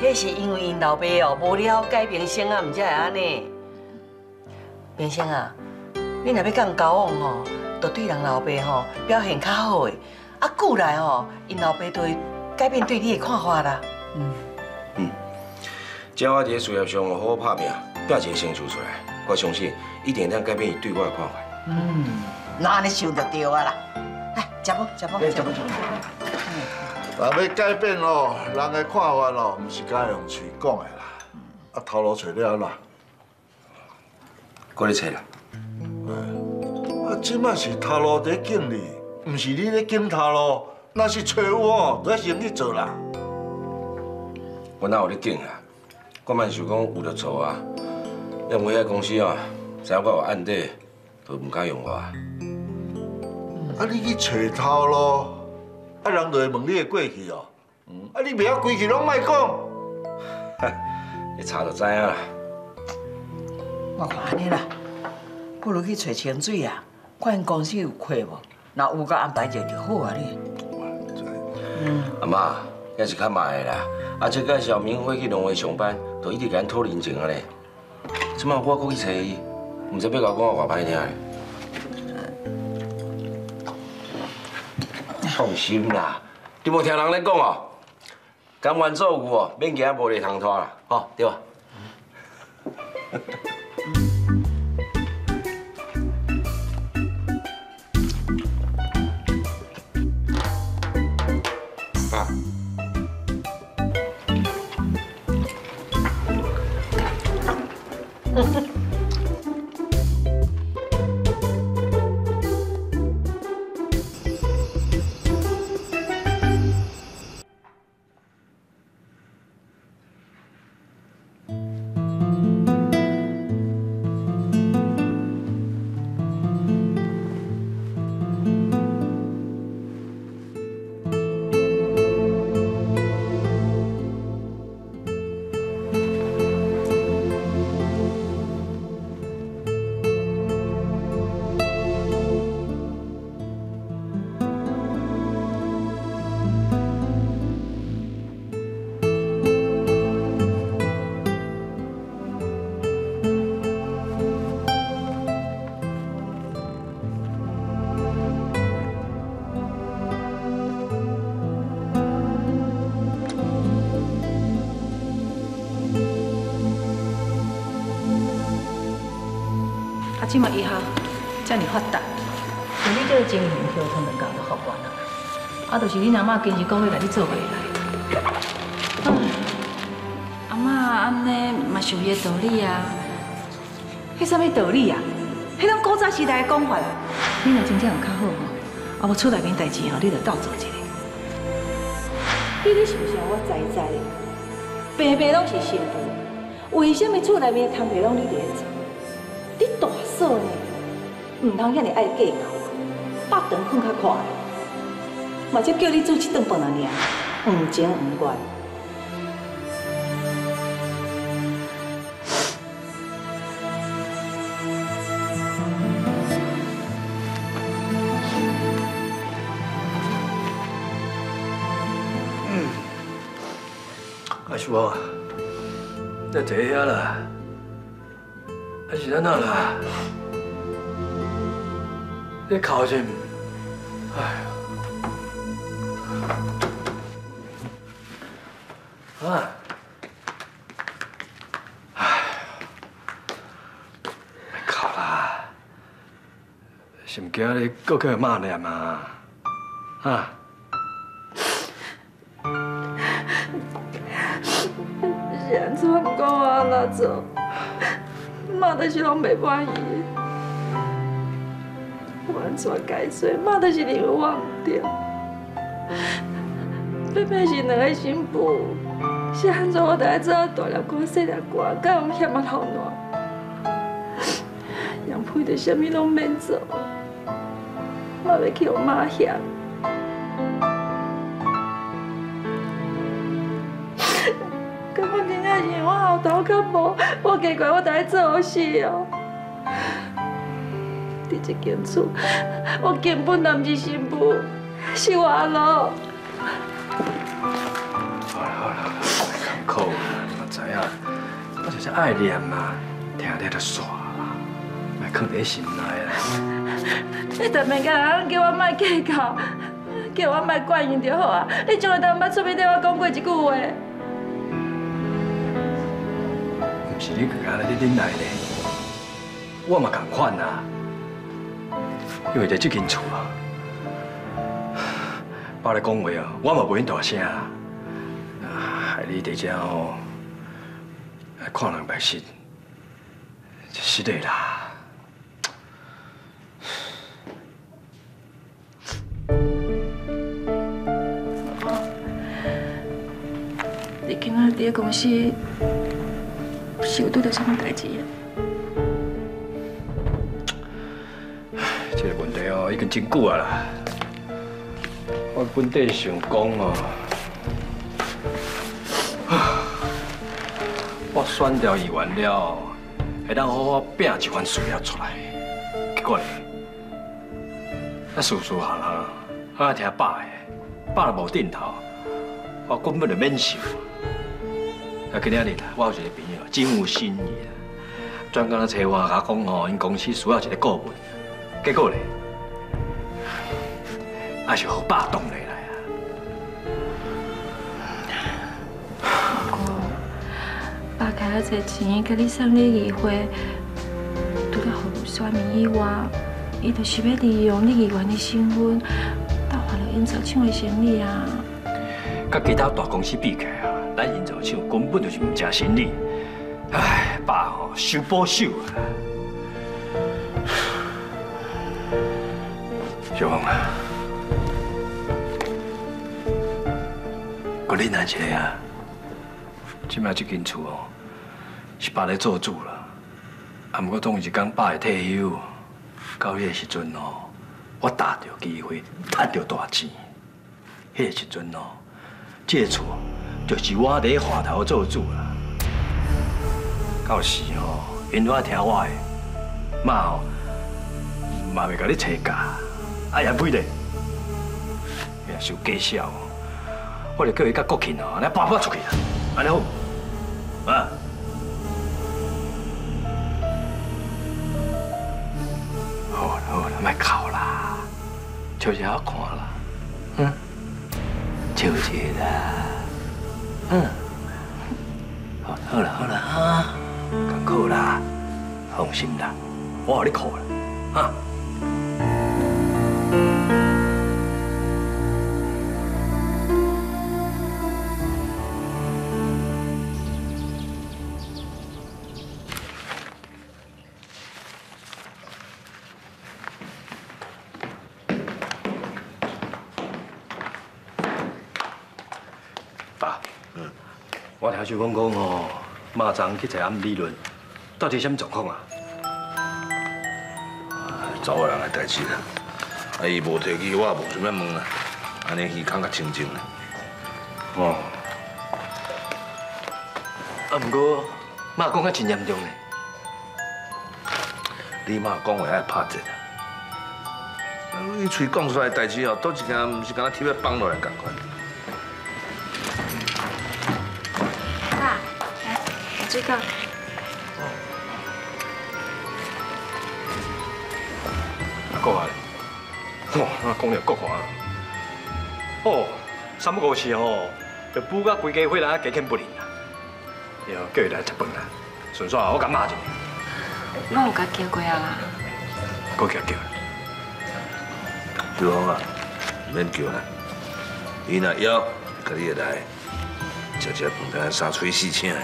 迄是因为因老爸哦无了解明星啊，唔才会安尼。明星啊，你若要讲交往吼。 都对人老爸吼表现较好诶，啊，久来吼，因老爸都会改变对你诶看法啦。只要我伫事业上好好拍拼，拼一个成就出来，我相信一定能改变伊对我诶看法。那安尼想就对啊啦。来，食饭，食饭，食饭。若要改变咯，人诶看法咯，毋是干用嘴讲诶啦，啊，头路找了啦，过来找啦。 啊，即摆是头路在经理，唔是你咧经头路，那是找我，我先去做啦。我哪有咧经啊？我嘛想讲有得做啊，因为遐公司啊，知影我有案底，都唔敢用我啊。啊，你去找头路，啊人就会问你的过去哦。啊，你袂晓规矩拢莫讲。一查就知影啦。我看安尼啦，不如去找清水啊。 看因公司有亏无？那有甲安排者就好啊哩。阿妈，也是较慢的啦。啊，即个小明辉去农会上班，都一直甲咱讨人情啊咧。即摆我搁去找伊，唔知要甲我讲偌歹听咧。放心啦，你无听人咧讲哦，甘愿做有哦，免惊无利通拖啦，吼对吧？即嘛以后，遮尔发达，像你这个经营条通能搞得好惯啊！啊，就是恁阿嬷坚持讲要来，你做袂来。阿嬷安尼嘛是有伊道理啊。迄啥物道理啊？迄种古早时代的讲法啦。你若真正有较好吼，啊无厝内面代志吼，你着斗做一下。你咧想想我知咧，白白拢是媳妇，为什么厝内面的工课拢你伫咧做？ 你大嫂呢，唔通遐尼爱计较，八顿困较快，嘛只叫你煮一顿饭啊尔，唔情唔愿。阿叔啊，你坐遐啦。 还是在那啦，你考进，哎，啊，哎，别考啦，是唔惊你过去骂念嘛，啊？錢先唔講我安怎做，媽就是攏袂滿意，完全改做，媽就是認為我唔對，明明是兩個媳婦，是安怎我著愛做啊大粒歌細粒歌，敢有嫌我頭爛？楊佩著啥物攏免做，我袂去我媽嫌。 我后头较无，我加过我就爱做好死哦。伫一间厝，我根本就唔是媳妇，是我阿老。好啦好啦，艰苦啦，我知影，我就是爱念啦，听听就煞啦，莫藏在心内啦。你特别讲叫我莫计较，叫我莫管因就好啊。你从来都毋捌出面对我讲过一句话。 是你自家咧忍耐咧，我嘛同款啊。因为在这间厝啊，爸咧讲话啊，我嘛袂用大声啊。害你在遮哦，看人白死，死得啦。 你今仔伫公司？ 是有拄到什么代志啊？这个问题哦，已经真久啊啦。我本底想讲哦，我选调议员了，会当好好拼一番事业出来。结果呢，啊，事事行行，我听爸的，爸都无点头，我根本就免想。 啊，今日我有一个朋友真有心意啊，专工来找我，甲我讲吼，因公司需要一个顾问，结果咧，也是好霸道咧来啊。不过，爸开了侪钱，甲你送你二婚，除了互选民以外，伊就是要利用你议员的身份，到华乐营造厂的生意啊。甲其他大公司比起来啊。 咱营造厂根本就是唔食生意，唉，爸吼收保守啊。小王啊，我恁阿姐啊，即卖即间厝哦，是爸来做主啦。啊，不过总有一天爸会退休，到迄个时阵哦，我打着机会赚着大钱，迄个时阵哦，这厝。 就是我伫话头做主啦，到时吼，因我听我的，妈吼，嘛袂甲你吵架，哎呀，呸咧，哎呀，受介绍，我著叫伊甲国庆吼，来跑出去啦，安尼好，啊？好啦好啦，莫哭啦，笑一下看啦，嗯，笑一下啦。 嗯，好，好了好了啊，艰苦啦，放心啦，我给你靠啦，啊。 就讲讲哦，明仔去找俺理论，到底什么状况啊？查某人的代志啦，啊伊无提起，我也无想要问啦，安尼耳孔较清净啦。哦，啊不过妈讲啊真严重嘞，你妈讲话爱拍折啊，你嘴讲出来代志哦，倒一件唔是敢若铁要放落来同款。 这个，国华嘞，哇，讲了国华，哦，三不五时吼，就补到规家伙人加欠不认啦，对，叫伊来吃饭啦，顺续我感冒一下。我有甲叫过啊啦，搁叫叫，对啊，免叫啦，伊若枵，家己会来。食食饭干三催四请的，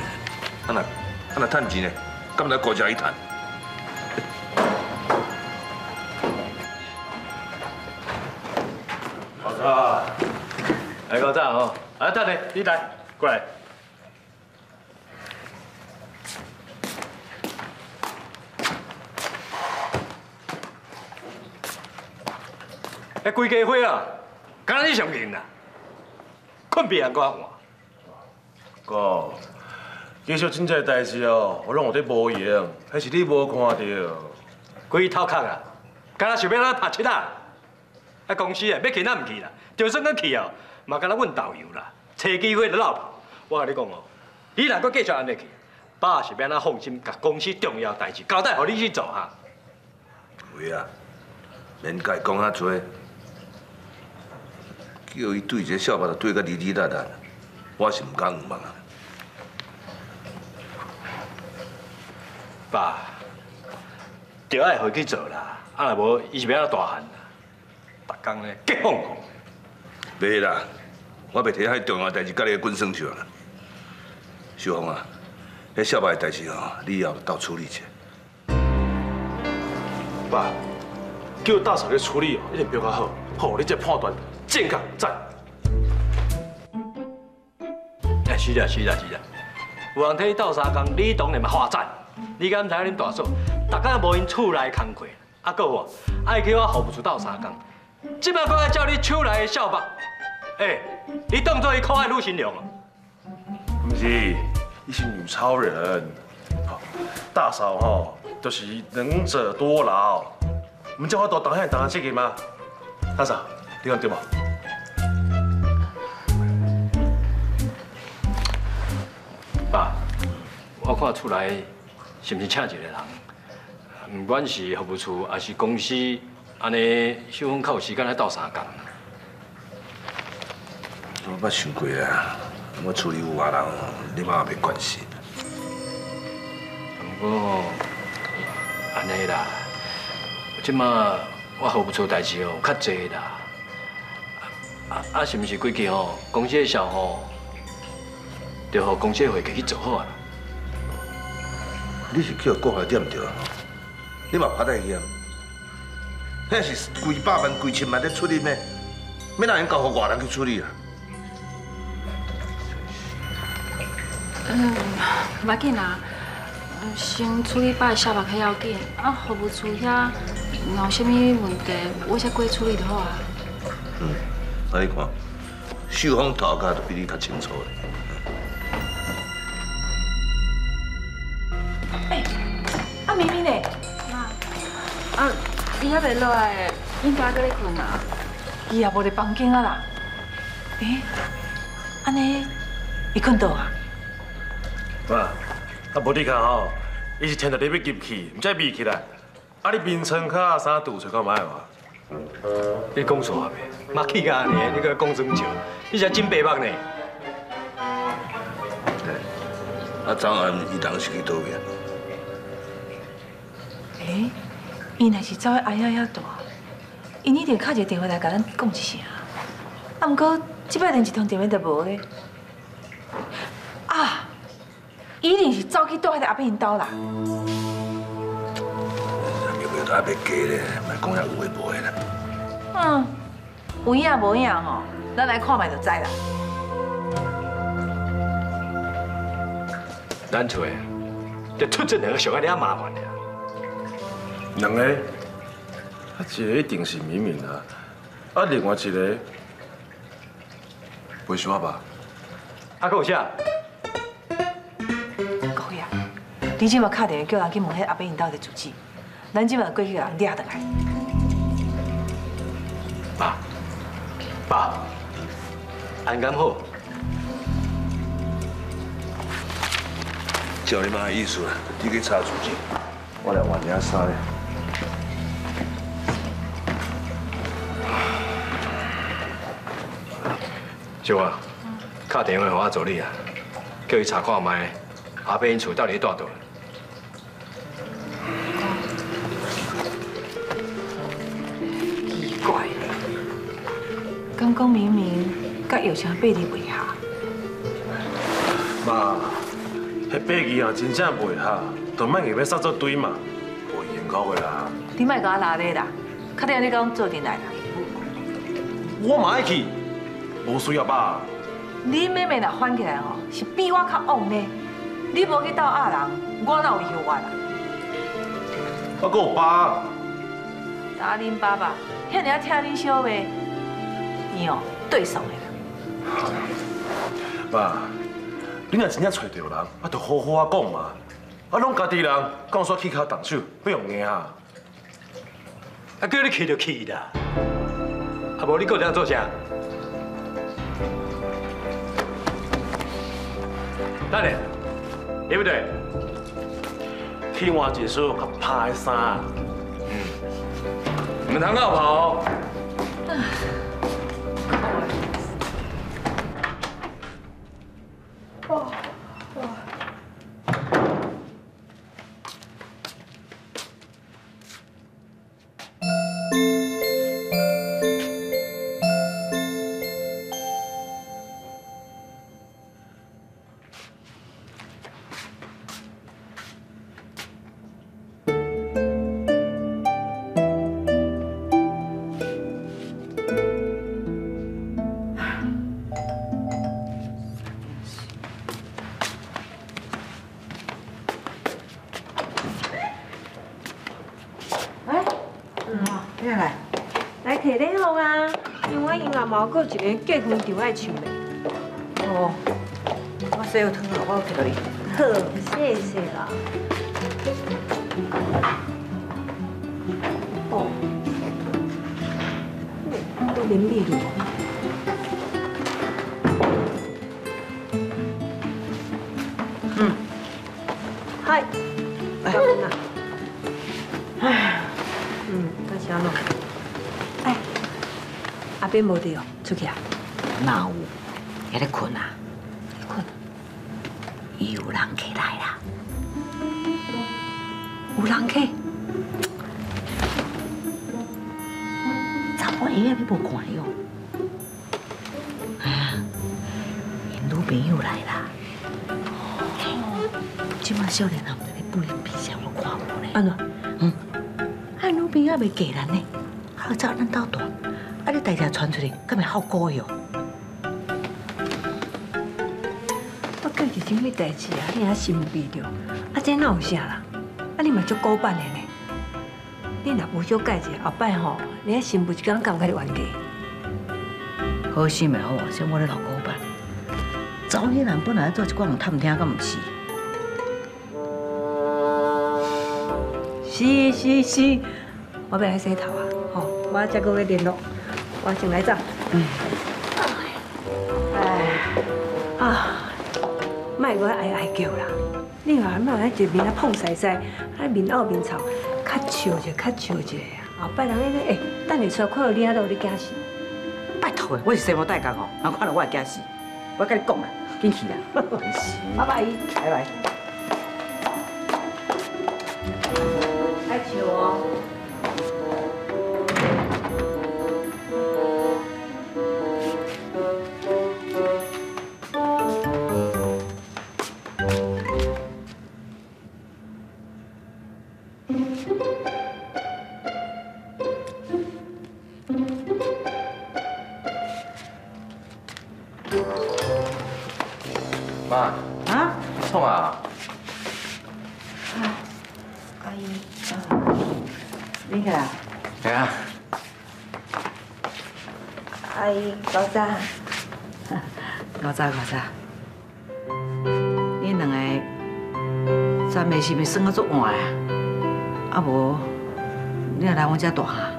啊那趁钱呢，敢来高价去趁？老早，来老早吼，啊，等下你来，过来。 哎，规家伙啊，敢若你上瘾啦，困比人搁较晏。哥，其实真侪代志哦，我拢有伫无闲，迄是你无看到。规头壳啊，敢若想要咱拍七啊？啊，公司啊，要去咱毋去啦，就算咱去哦，嘛敢若阮导游啦，找机会就落跑。我甲你讲哦，你若搁继续安尼去，爸是要咱放心，甲公司重要代志交代，互你去做哈。喂啊，免甲伊讲遐多。 叫伊对一个小巴就对个哩哩啦啦，我是唔敢唔望啊。爸，着爱回去做啦，啊若无伊是要哪大汉啦，逐工咧急放狂。袂啦，我袂摕遐重要代志甲你滚算笑啦。小芳啊，迄小巴的代志吼，你以后倒处理一下。爸，叫大嫂去处理哦，一定比较好。好，你这判断。 健康在。哎，是啦是啦是啦，有人替你斗相共，你当然嘛发展。你敢唔知恁大嫂，大家无因厝内工课，啊，搁有爱叫我服务处斗相共，即摆搁爱照你手内的小目，哎，你当作伊可爱女神娘哦？不是，伊是女超人。大嫂吼，就是能者多劳。我们叫我多当下当下这个吗？大嫂。 你看对吗？爸，我看出来是毋是请一个人，不管是服务处还是公司，安尼秀芬较有时间来斗相共。我捌想过啊，我处理有外人，你妈也袂关心。不过安尼啦，即马我服务处代志哦较侪啦。 啊，是毋是规矩吼？公司的事吼，着互公司的会计去做好啊。你是叫国海点着，你嘛拍得严，迄是几百万、几千万在处理咩？要哪能交互外人去处理啊？袂紧啊，先处理爸的下巴较要紧，啊，服务处遐有啥物问题，我才过处理就好啊。嗯。 啊！你看，秀芳头家都比你较清楚嘞。哎，啊明明嘞，妈，啊，伊还袂落来，应该搁咧困啊。伊也无伫房间啊啦。哎，安尼，伊困倒啊？妈，啊无你看吼，伊是穿着你要入去，毋才眯起来。啊，你眠床脚衫拄找看卖无？你讲错啊未？ 嘛气甲安尼，你搁讲真笑，你是真白目呢。啊，昨暗伊人是去倒位啊？哎，伊若是走去阿爷遐住，伊一定敲一个电话来甲咱讲一声。啊，毋过即摆连一通电话都无咧。啊，伊一定是走去倒迄个阿伯因兜啦。有袂到阿伯家咧，莫讲遐有诶无诶啦。嗯。 有影无影吼，咱来看卖就知啦。咱厝诶，就出这两个小个了麻烦了。两个，啊一个一定是敏敏啊，啊另外一个，袂想吧？啊，阁有啥？阁有啊！你即马敲电话叫人去问迄阿伯因兜的住址，咱即马过去给人掠倒来。爸。 爸，安敢好？照你妈的意思，你去查住址，我来换件衫咧。小王，打电话给我助理啊，叫伊查看卖阿伯因厝到底住倒。 刚刚明明甲友情背离袂合。妈，迄白旗啊，真正袂合，就莫硬要塞做堆嘛，无缘故的啦。你莫甲我拉尾啦，确定你甲阮做阵来啦。我嘛爱去，无需要吧。你妹妹若翻起来吼，是比我较戆呢。你无去斗压人，我哪有嫌我啦？我阁有爸。打恁爸爸，遐尔啊听恁小妹，你哦对上的。爸。 你若真正找着人，我著好好啊讲嘛。啊，拢家己人，讲煞起口动手，要用硬啊！啊，叫你去就去啦。啊，无你搁在遐做啥？等下，对不对？去换一身较歹的衫。你们堂闹跑。 我阁一个结婚就爱唱的，哦，我洗有汤啊，我摕落去。好，谢谢啦。哦，都淋米了。嗯，嗨，哎呀，哎，嗯，干啥呢？ 阿边无伫哦，出去啊！哪有？还咧困啊？困？有人客来啦！有人客？查甫囡仔你无看哟？因女朋友来啦！即马少年人在不伦比相，我看无咧。安怎？嗯，啊女朋友未嫁人呢，好早咱到大。 啊！你大家传出去，敢会好过哟？我过去什么代志啊？你还心悲着？啊，这哪有啥啦？啊，你嘛足古板的呢？你若无少改一下，后摆吼，你啊心不一天敢唔甲你冤家？好心的哦，像我咧老古板，早些人本来做一寡人探听，敢唔是？是是是，我要来洗头啊！吼，我再搁要联络。 我先来走。嗯。哎，啊，卖个哀哀叫啦！你话莫安一面啊碰晒晒，啊面凹面臭，较笑者较笑者啊！后摆人迄个哎，等下出来看到你啊，都有你惊死！拜托，我是生活代工哦，人看到我会惊死。我甲你讲啦，紧去啦。拜拜，拜拜。爱笑哦。 是咪算啊足晏啊？啊无，你若来阮遮住哈？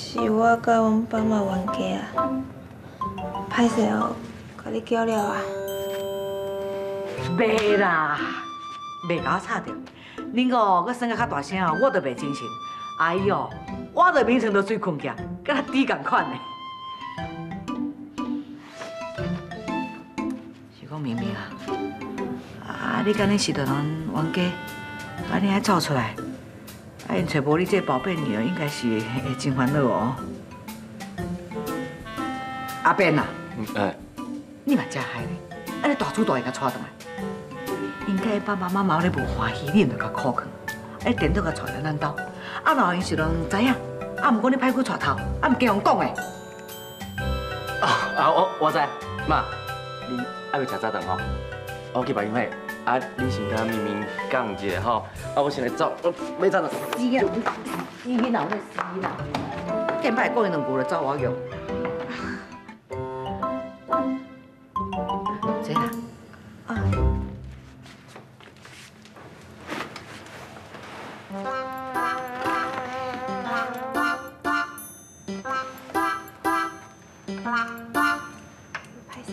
是我甲阮爸妈冤家啊，歹势哦，甲你叫了啊。袂啦，袂甲我吵着。恁个搁算啊较大声哦，我都袂精神。哎呦，我着眠床着水困去，甲他猪共款嘞。是讲明明啊？ 啊！你敢那是着人冤家，把你还造出来，啊！因找无你这宝贝女儿，应该是会真烦恼哦。阿变呐，哎，你嘛真害咧，安尼大主大意甲带转来。应该爸爸妈妈咧无欢喜，恁着甲苦劝，哎，颠倒甲带来咱兜。啊，老因是人知影，啊，毋过你歹去带头，啊，毋惊人讲诶。啊，我知，妈，你爱要食早顿吼？我去别个买。 啊，你先甲明明讲一下吼，啊，我先来走，要走了。是啊，伊囡仔会死啦，见摆讲伊两句就走我用。坐啦。啊。歹势。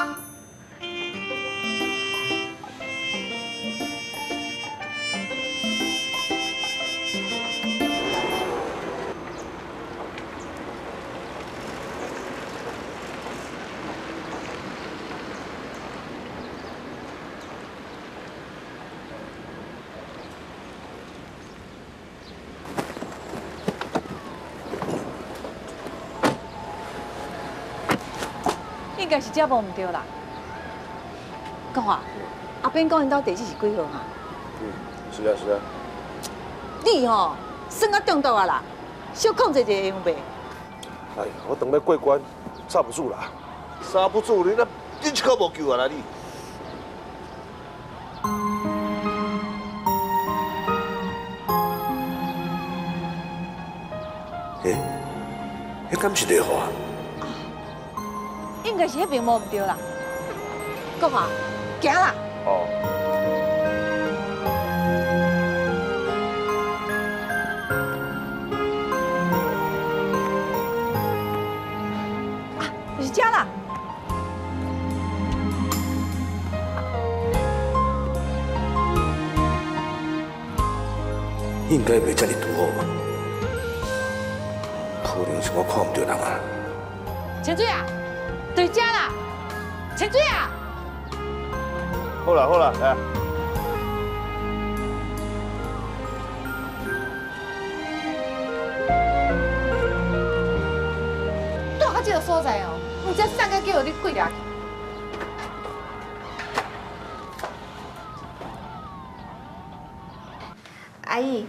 应该是接无唔对啦，讲啊，阿边讲因到地址是几号啊？嗯，是啊是啊。你吼算啊中毒啊啦，小控制一下用袂？哎呀，我等咧过关，刹不住啦，刹不住你那，你可无救啊啦你。 那敢是对话？ 应该是迄边无唔对啦，干嘛？行啦！哦。啊，就是这啦。 应该袂遮哩拄好吧？可能是我看唔到人啊。陈水啊！ 对家啦，陈水啊！好啦好啦，来。住到这个所在哦，唔知啥个叫你跪下去。阿姨，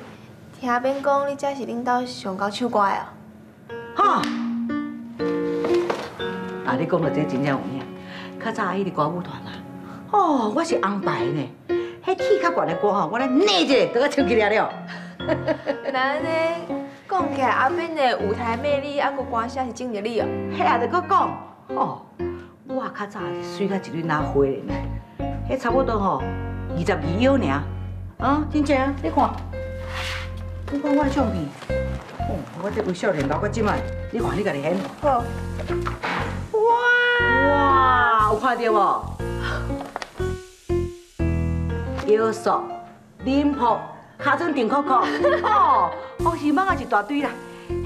听边讲你才是恁家上高唱歌的啊？哈！ 啊！你讲到这真正有影，较早阿姨伫歌舞团啦。哦，我是红牌呢，迄气较悬的歌吼，我来捏一下，等我唱起来了。那呢，讲起来阿斌的舞台魅力，还佫歌声是真入你哦。迄也着佫讲，哦，我较早水到一朵哪花嘞呢？迄差不多吼，22腰尔。啊，真正啊，你看，你看我的相片，哦，我这微笑脸包括即卖，你看你家己显。好。 哇，有看到无？腰束、领袍、尻川顶扣扣，哦，哦是蠓也一大堆啦。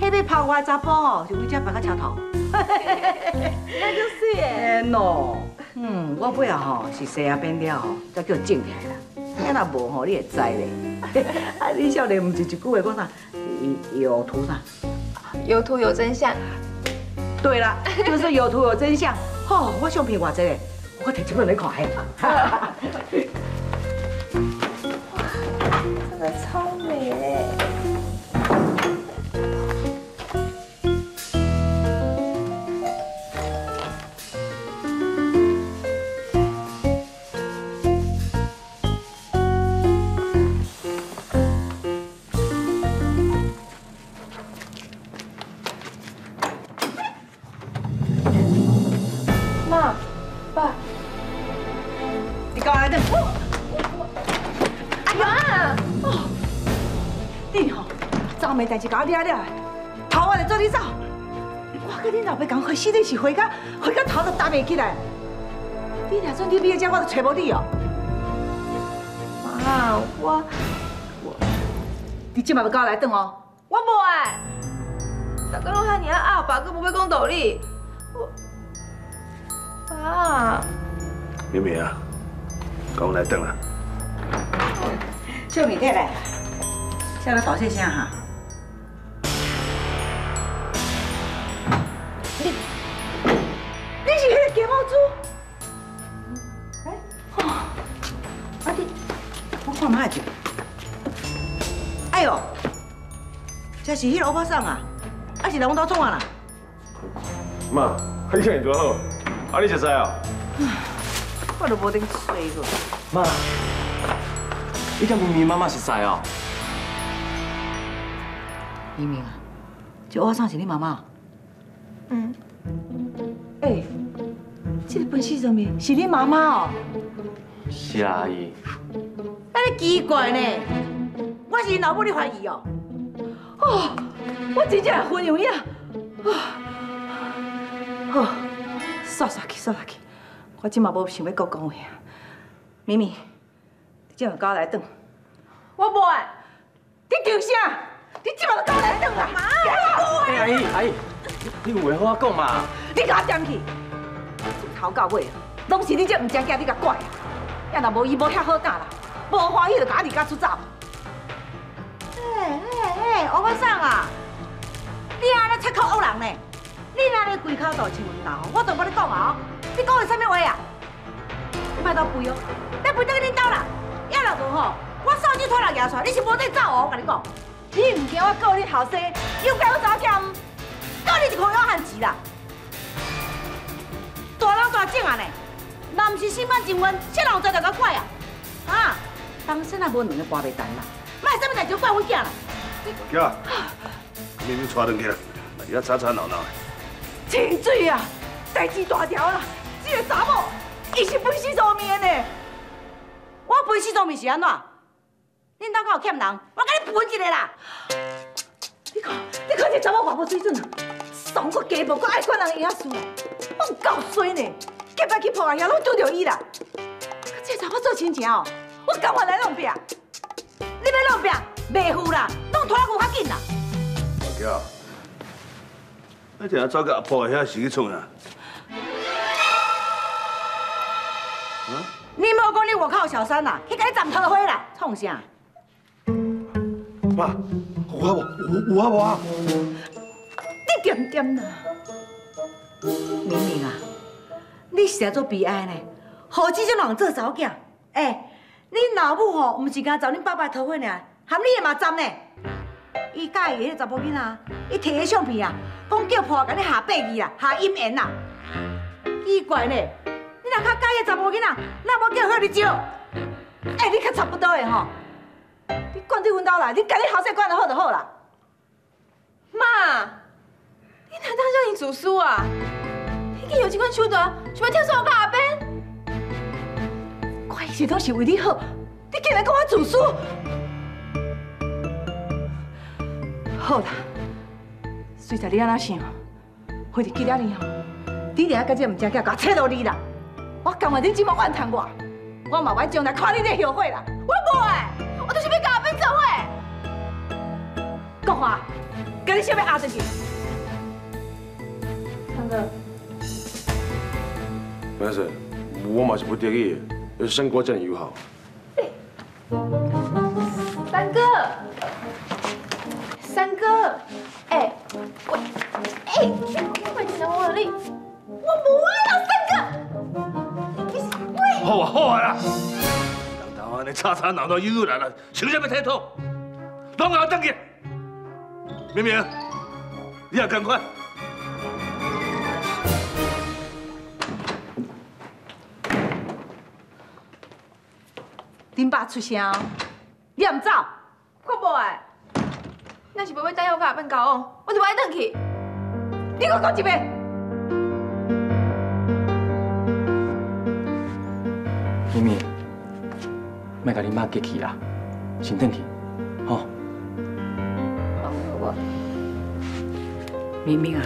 迄要泡我的查甫哦，就为只白个车头。那就水诶。喏，嗯，我尾仔吼是西啊变了吼，才叫整起来啦。迄若无吼，你会知咧。啊，你少年毋是一句话讲啥？有图啥？有图有真相。 对啦，就是有图有真相。吼，我相片偌济嘞，我摕一本来看下。哇，真的超美嘞！代志搞了了，头我来做你走。我跟你老爸讲，回死你是回到头都搭袂起来。你若准你离开这，我就找无你哦。妈，我，你今晚要跟我来顿哦。我无爱，大家拢遐尔啊拗，爸佫无要讲道理。我，爸。明明啊，跟我来顿啦。小米太来，叫他道谢声哈。看一下。哎呦，这是迄个欧巴桑啊，还是来阮家做啊啦？妈，伊向你多好，啊你熟悉啊？我都无顶水个。妈，你敢明明妈妈熟悉啊？明明啊，这欧巴桑是你妈妈？嗯。哎，这个本西上面是你妈妈哦。 是啊，阿姨。啊，你奇怪呢？我是因老母，你怀疑哦？哦，我真正会分样啊！好，扫扫去，扫扫去。我今嘛无想要阁讲话。明明，你今晚跟我来顿。我无爱。你叫啥？你今晚跟我来顿啊！妈，阿姨，阿姨，你有话好好讲嘛。你甲我点去，从头到尾拢是你这唔正经，你甲怪。 也若无伊无遐好干啦，无欢喜就甲我离家出走。哎，欧巴桑啊，你安尼出口恶人呢？你安尼跪口倒亲门头，我都无咧讲啊！你讲的啥物话啊？你莫倒跪哦，你跪倒去恁家啦！要若无吼，我扫帚拖人拿出来，你是无底走哦！我甲你讲，你唔惊我告你后生，又惊我查某囝，告你一块老汉钱啦！大人大种啊呢！ 那不是心满情愿，这人在就够怪啊！啊，当生也无两个搬袂动啦，卖什么代志怪我囝啦！对啊，明明带转去啦，伊遐吵吵闹闹的。清水啊，代志大条啦！这个查某，伊是背死做面的。我背死做面是安怎？恁兜敢有欠人？我甲你分一个啦！你看，你看这查某偌无水准啊！爽过家暴，过爱管人伊遐事啊！我有够衰呢！ 隔摆去破案，遐拢拄着伊啦！这查某做亲情哦，我甘愿来弄病。你要弄病，袂赴啦，弄拖牛较紧啦。阿娇，你定下走到阿婆遐是去创啥？嗯？你无讲你外口有小三啦，去甲你斩头就火啦，创啥？妈，有啊无？有啊无啊？你点点啦，明明啊！ 你是在做悲哀呢？何止这人做查某囝？哎，你老母吼，唔是干找恁爸爸讨婚呢，含你也嘛占呢。伊介意迄个查甫囡仔，伊摕迄相片啊，讲叫婆甲你下八字啦，下姻缘啦。奇怪呢，你若较介意查甫囡仔，那无叫好你招。哎，你较差不多的吼，你管对阮家来，你甲你后生管得好就好啦。妈，你哪当这样自私啊？ 你有这款手段，想要跳上我阿伯？我一切都是为你好，你竟然跟我自私！好啦，随在你安那想，回去记了你哦。你俩今日唔正经，我切落你啦！我甘愿你这么怨叹我，我嘛要将来看你咧后悔啦！我无爱，我就是要跟阿伯做伙。讲话，跟你想要阿进去。堂哥。 没事，我嘛是不得已的，生活真友好。三哥，三哥，哎，我，哎，我只能我力，我不爱了，三哥。好啊，好啊啦！人头安尼吵吵闹闹，悠悠然然，想啥要剃头，拢给我等去。明明，你也赶快。 恁爸出声，你也唔走，我无爱。那是无要等我甲阿笨交往，我就无爱转去。你给我讲一遍。咪咪，莫甲你妈激气啦，先转去，吼。我明明啊，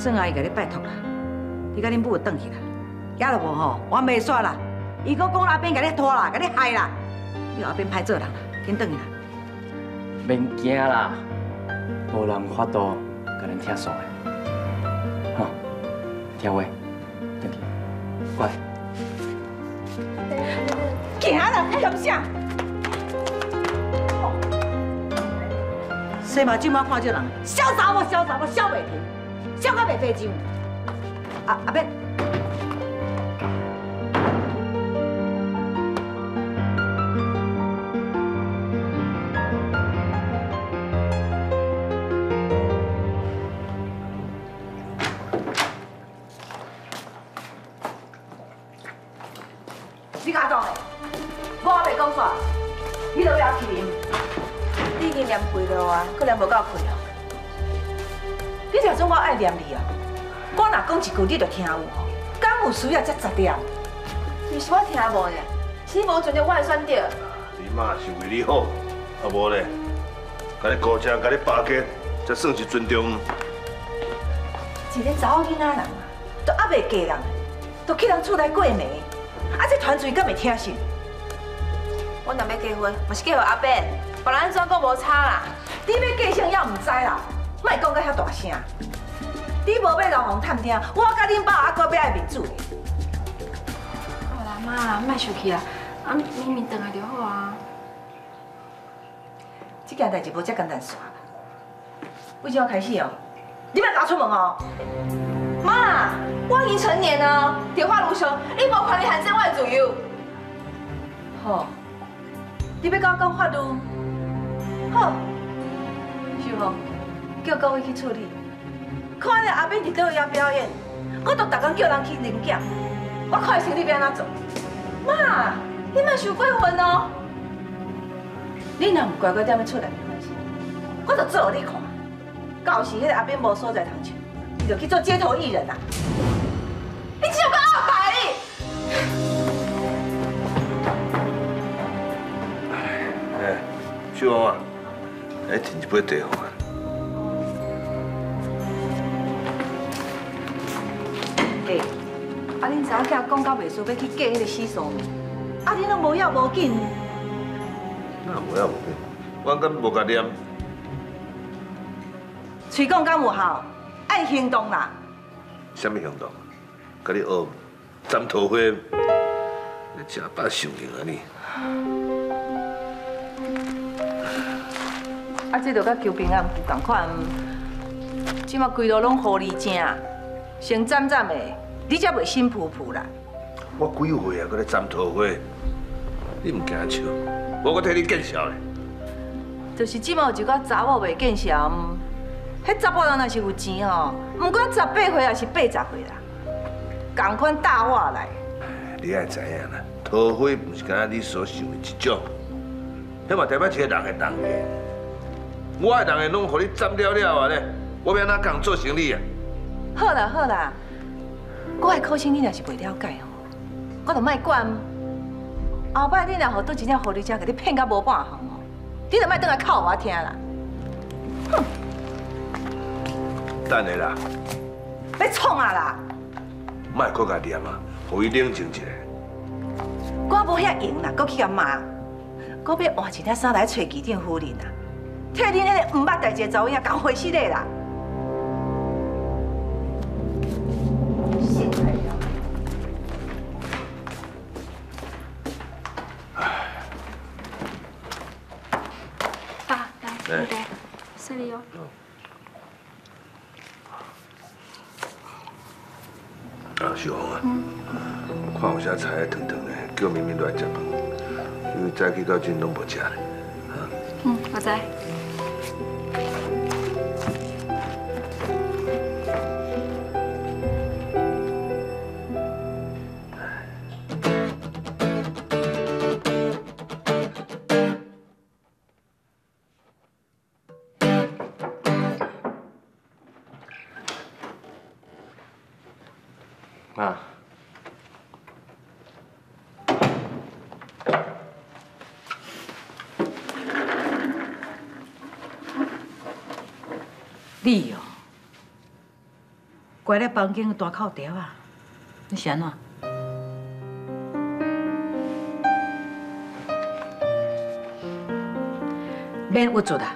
郑阿姨甲你拜托啦，你甲恁母转去啦，也都无吼，我袂煞啦。 伊阁讲阿边甲你拖啦，甲你害啦，你阿边歹做人啦，紧转去啦。免惊啦，无人有法度甲咱拆散的，吼，听话，转去，乖。行啦，干啥？生嘛今晚看这人，潇洒我潇洒我潇袂平，潇到袂白上。阿边。你家當嚟，我未講錯，呢度有麒麟，你已經念背咗啊，佢念無夠背啊！你就算我愛念你啊，我若講一句你就聽有吼，敢有需要才十念？唔是我聽無咧，是無尊重我的選擇。你媽是為你好，啊無咧，甲你姑丈、甲你爸家，才算是尊重。一個查某囡仔人啊，都還未嫁人，都去人厝內過暝。 啊！这团嘴敢袂听信？我若要结婚，嘛是嫁予阿伯，别人怎讲无差啦。你要嫁啥也唔知啦，莫讲到遐大声。你无要让人探听，我甲恁爸阿哥要爱面子。好啦，妈啦，莫生气啦，啊，明明转来就好啊。这件代志无遮简单煞。为怎开始哦？你莫甲我出门哦。 妈，我已经成年了，电话如常，你无权利限制我的自由。好，你要跟我讲法律，好，是无？叫各位去处理。看了阿斌伫倒位遐表演，我都逐天叫人去领奖，我看伊生理要安怎做。妈，你莫想过分哦。你若唔乖乖踮咧厝内面反省，我著做你看。到时迄个阿斌无所在通去。 有去做街头艺人呐、啊？你只有个二百而已。哎，秀芳啊，来斟一杯茶好啊。哎，啊恁查某囝讲到袂输，要去嫁迄个死丧呢？啊恁拢无要无紧。哪无要无紧？我敢无甲念。嘴讲敢有效？ 爱行动啦！什么行动？甲你学斩桃花，你真把受用啊你！啊，这着甲求平安有同款，即马规路拢狐狸精，先斩斩的，你才袂心浮浮啦！我几岁啊，搁咧斩桃花，你唔惊笑？我替你见笑咧。就是即马有一个查某袂见笑。 迄查甫人若是有钱吼，唔管十八岁也是80岁啦，同款大话来。你爱知影啦，桃花唔是干你所想的一种，迄嘛代表一个人的人缘。我的人缘拢互你占了了啊咧，我要哪共做生意啊？好啦好啦，我的苦心你若是袂了解吼，我就卖管。后摆你若互倒一只狐狸精，给你骗到无半项哦，你就卖倒来哭我听啦。哼！ 等下啦！要创啊啦！莫搁甲念啊，互伊冷静一下。我无遐闲啦，搁去甲骂。我要换一件衫来找机长夫人啊，替恁迄个唔捌代志的查某囝讲回事嘞啦。爸，来，对，这里有。 啊，小红啊，看有啥菜啊，烫烫的，叫明明来食饭，因为早起到今拢无食咧，啊。嗯，我知。妈，你哦，乖咧房间的大口条啊，你是安怎？免捂住啦，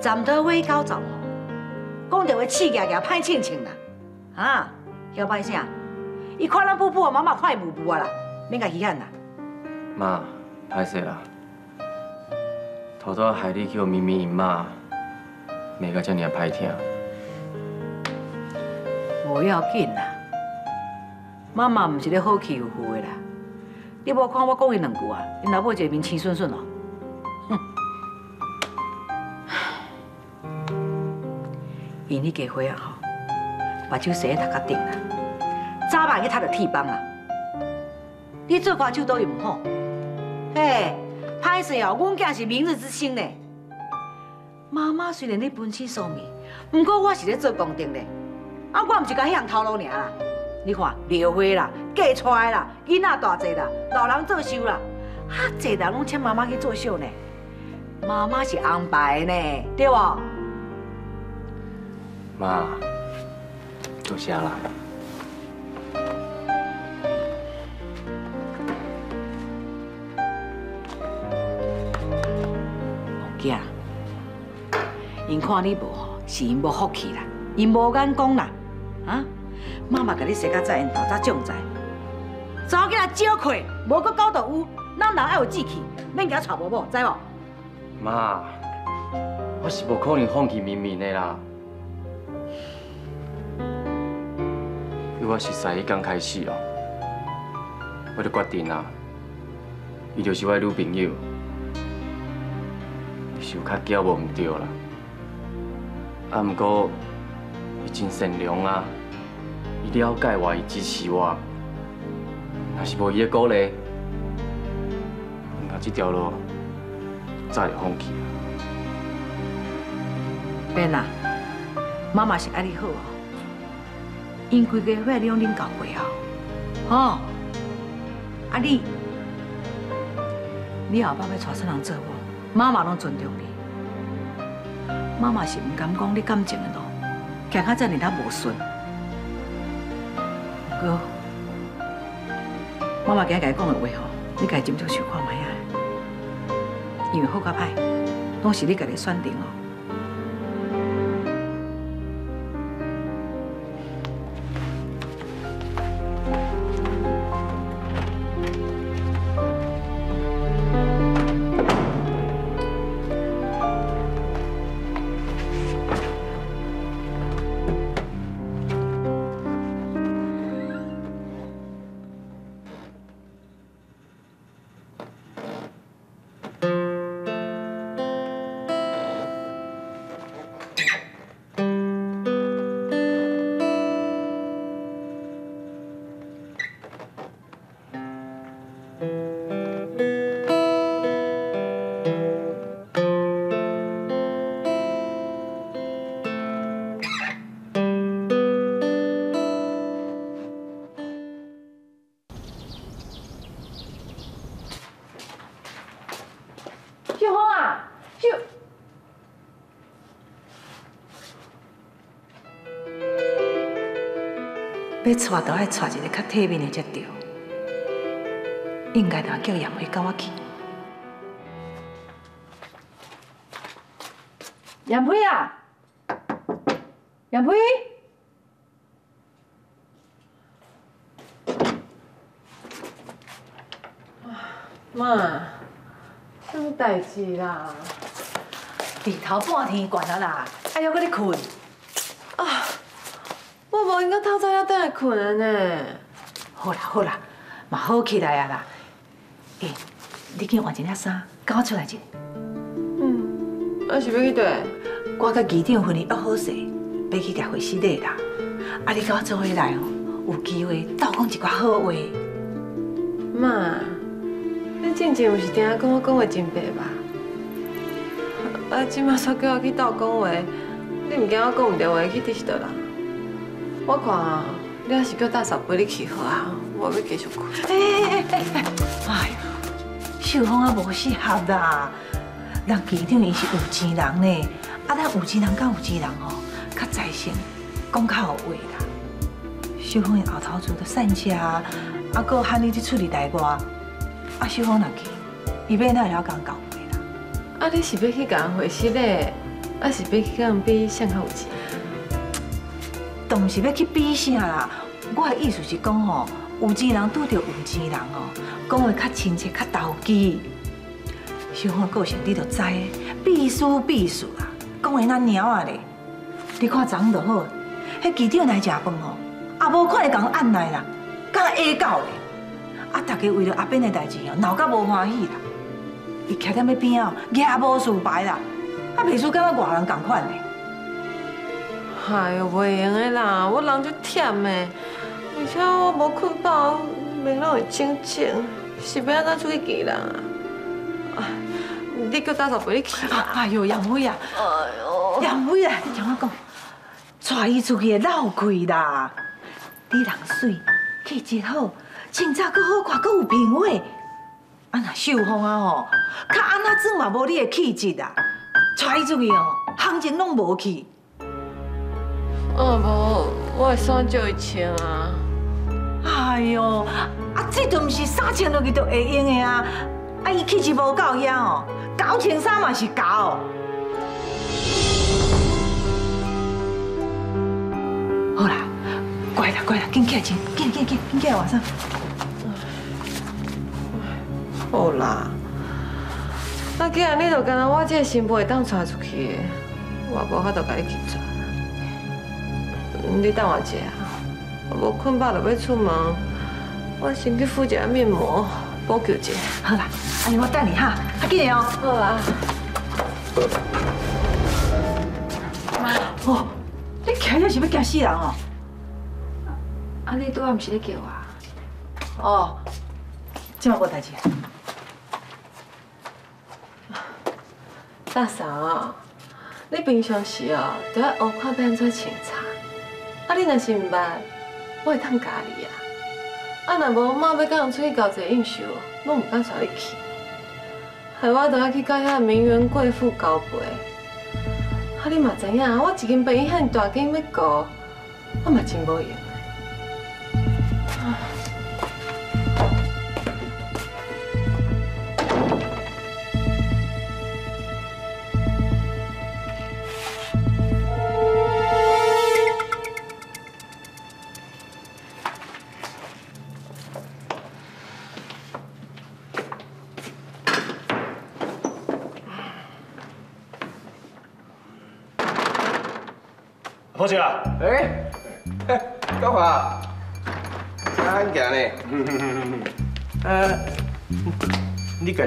站到尾到站哦，讲着话气夹夹，歹清清啦，啊！ 要歹啥？伊看咱布布啊，妈妈看伊布布啊啦，免甲遗憾啦。妈，歹势啦，头头害你叫咪咪因妈骂到遮尔啊歹听。无要紧啦，妈妈毋是咧好欺负的啦。你无看我讲伊两句啊，因老母一个面青顺顺哦。哼，因迄家伙啊吼。 目睭斜咧头壳顶啦，早晚去踢着铁棒啦。你做歌手都用唔好。嘿，歹势哦，阮囝是明日之星呢。妈妈虽然咧分析说明，不过我是咧做工程咧，啊，我唔是甲迄样套路尔啦。你看，离婚啦，嫁出来啦，囡仔大济啦，老人做秀啦，哈济人拢请妈妈去做秀呢。妈妈是安排呢，对不？妈，坐下啦。 囝，因看你无好，是因无福气啦，因无眼光啦，啊！妈妈甲你生到这，因头早种栽，查某囡仔少课，无个教导有，咱人要有志气，免惊娶无某，知无？妈，我是无可能放弃明明的啦。对我识识迄天开始哦，我就决定啦，伊就是我的女朋友。 是有较娇无毋对啦，啊，毋过伊真善良啊，伊了解我，伊支持我。若是无伊的鼓励，我这条路早就放弃了。Ben啊，妈妈是爱你好哦，因规家伙你拢领教过哦，吼，啊你，你后摆要娶啥人做我？ 妈妈拢尊重你，妈妈是唔敢讲你感情的路，行到这呢，他无顺。不过，妈妈今日甲你讲的话吼，你家斟酌想看卖啊，因为好甲歹，拢是你家己选定哦。要娶就爱娶一个较体面的才对，应该哪叫杨梅跟我去？杨梅啊，杨梅，妈，什么代志啦？日头半天悬啊啦，哎呦，搁咧困。 我应该透早还倒来困呢。好啦好啦，嘛好起来啊啦。哎、欸，你去换一件衫，跟我出来一下。嗯，我是要去倒？我甲机长婚礼约好势，要去甲回师礼啦。啊，你跟我做伙来哦，有机会斗讲一寡好话。妈，你之前有是定讲我讲话真白吧？啊，即马煞叫我去斗讲话，你唔惊我讲唔对话去伫倒啦？ 我看你还是叫大嫂陪你去好啊，我要继续困。哎呦，秀芳啊，无适合啦。人家长伊是有钱人呢，啊，咱有钱人甲有钱人吼，较在先讲较有话啦。秀芳伊后头做着散车啊，啊，搁喊你去出力带我，啊，秀芳若去，伊要哪会晓讲教会啦？啊，你是要去甲人回事嘞，啊，是要去甲人比谁较有钱？ 当然是要去比啥啦！我的意思是讲吼，有钱人拄着有钱人哦，讲话较亲切、较投机。小芳个性你着知，避暑避暑啦，讲话那猫啊咧。你看昨昏就好，迄机长来食饭哦，也无看会共按来啦，甲下狗咧。啊，大家为了阿扁的代志哦，闹甲无欢喜啦。伊徛踮咧边哦，也无事牌啦，啊，秘书敢若外人共款咧。 哎呦，袂用的啦，我人足忝的，而且我无困饱，面哪会整整？是要安怎出去见人啊？你叫大嫂陪你去啊！哎呦，杨梅啊！哎呦，杨梅啊！听我讲，带伊出去闹开啦！你人水，气质好，穿着阁好看，阁有品味。啊，若秀芳啊吼，较安那装嘛无你的气质啊！带伊出去哦，行情拢无去。 无，我的衫借伊穿啊。哎呦，啊，这都毋是衫穿落去就会用的啊！啊，伊气质无够遐哦，搞穿衫嘛是搞。好啦，乖啦乖啦，紧起来穿，紧起来换衫。好啦，那既然你就干那我这个新妇会当带出去，我无法度甲你去带。 你等我一下，我无困饱就要出门，我先去敷一下面膜，补救一下。好啦，安尼我等你哈，较紧哦。好啊。妈，哦，你今日是要惊死人哦？啊，你拄仔毋是咧叫我？哦，即嘛无代志。大嫂，你平常时哦，都要学看安怎穿衫。 啊，你若是毋捌，我会当教你啊。啊，若无妈要甲人出去搞一个应酬，我毋敢带你去，害我都要去甲遐名媛贵妇交陪。啊，你嘛知影，我一间病院遐大间要顾，我嘛真无用。同学啊，哎，高华，安行嘞？你家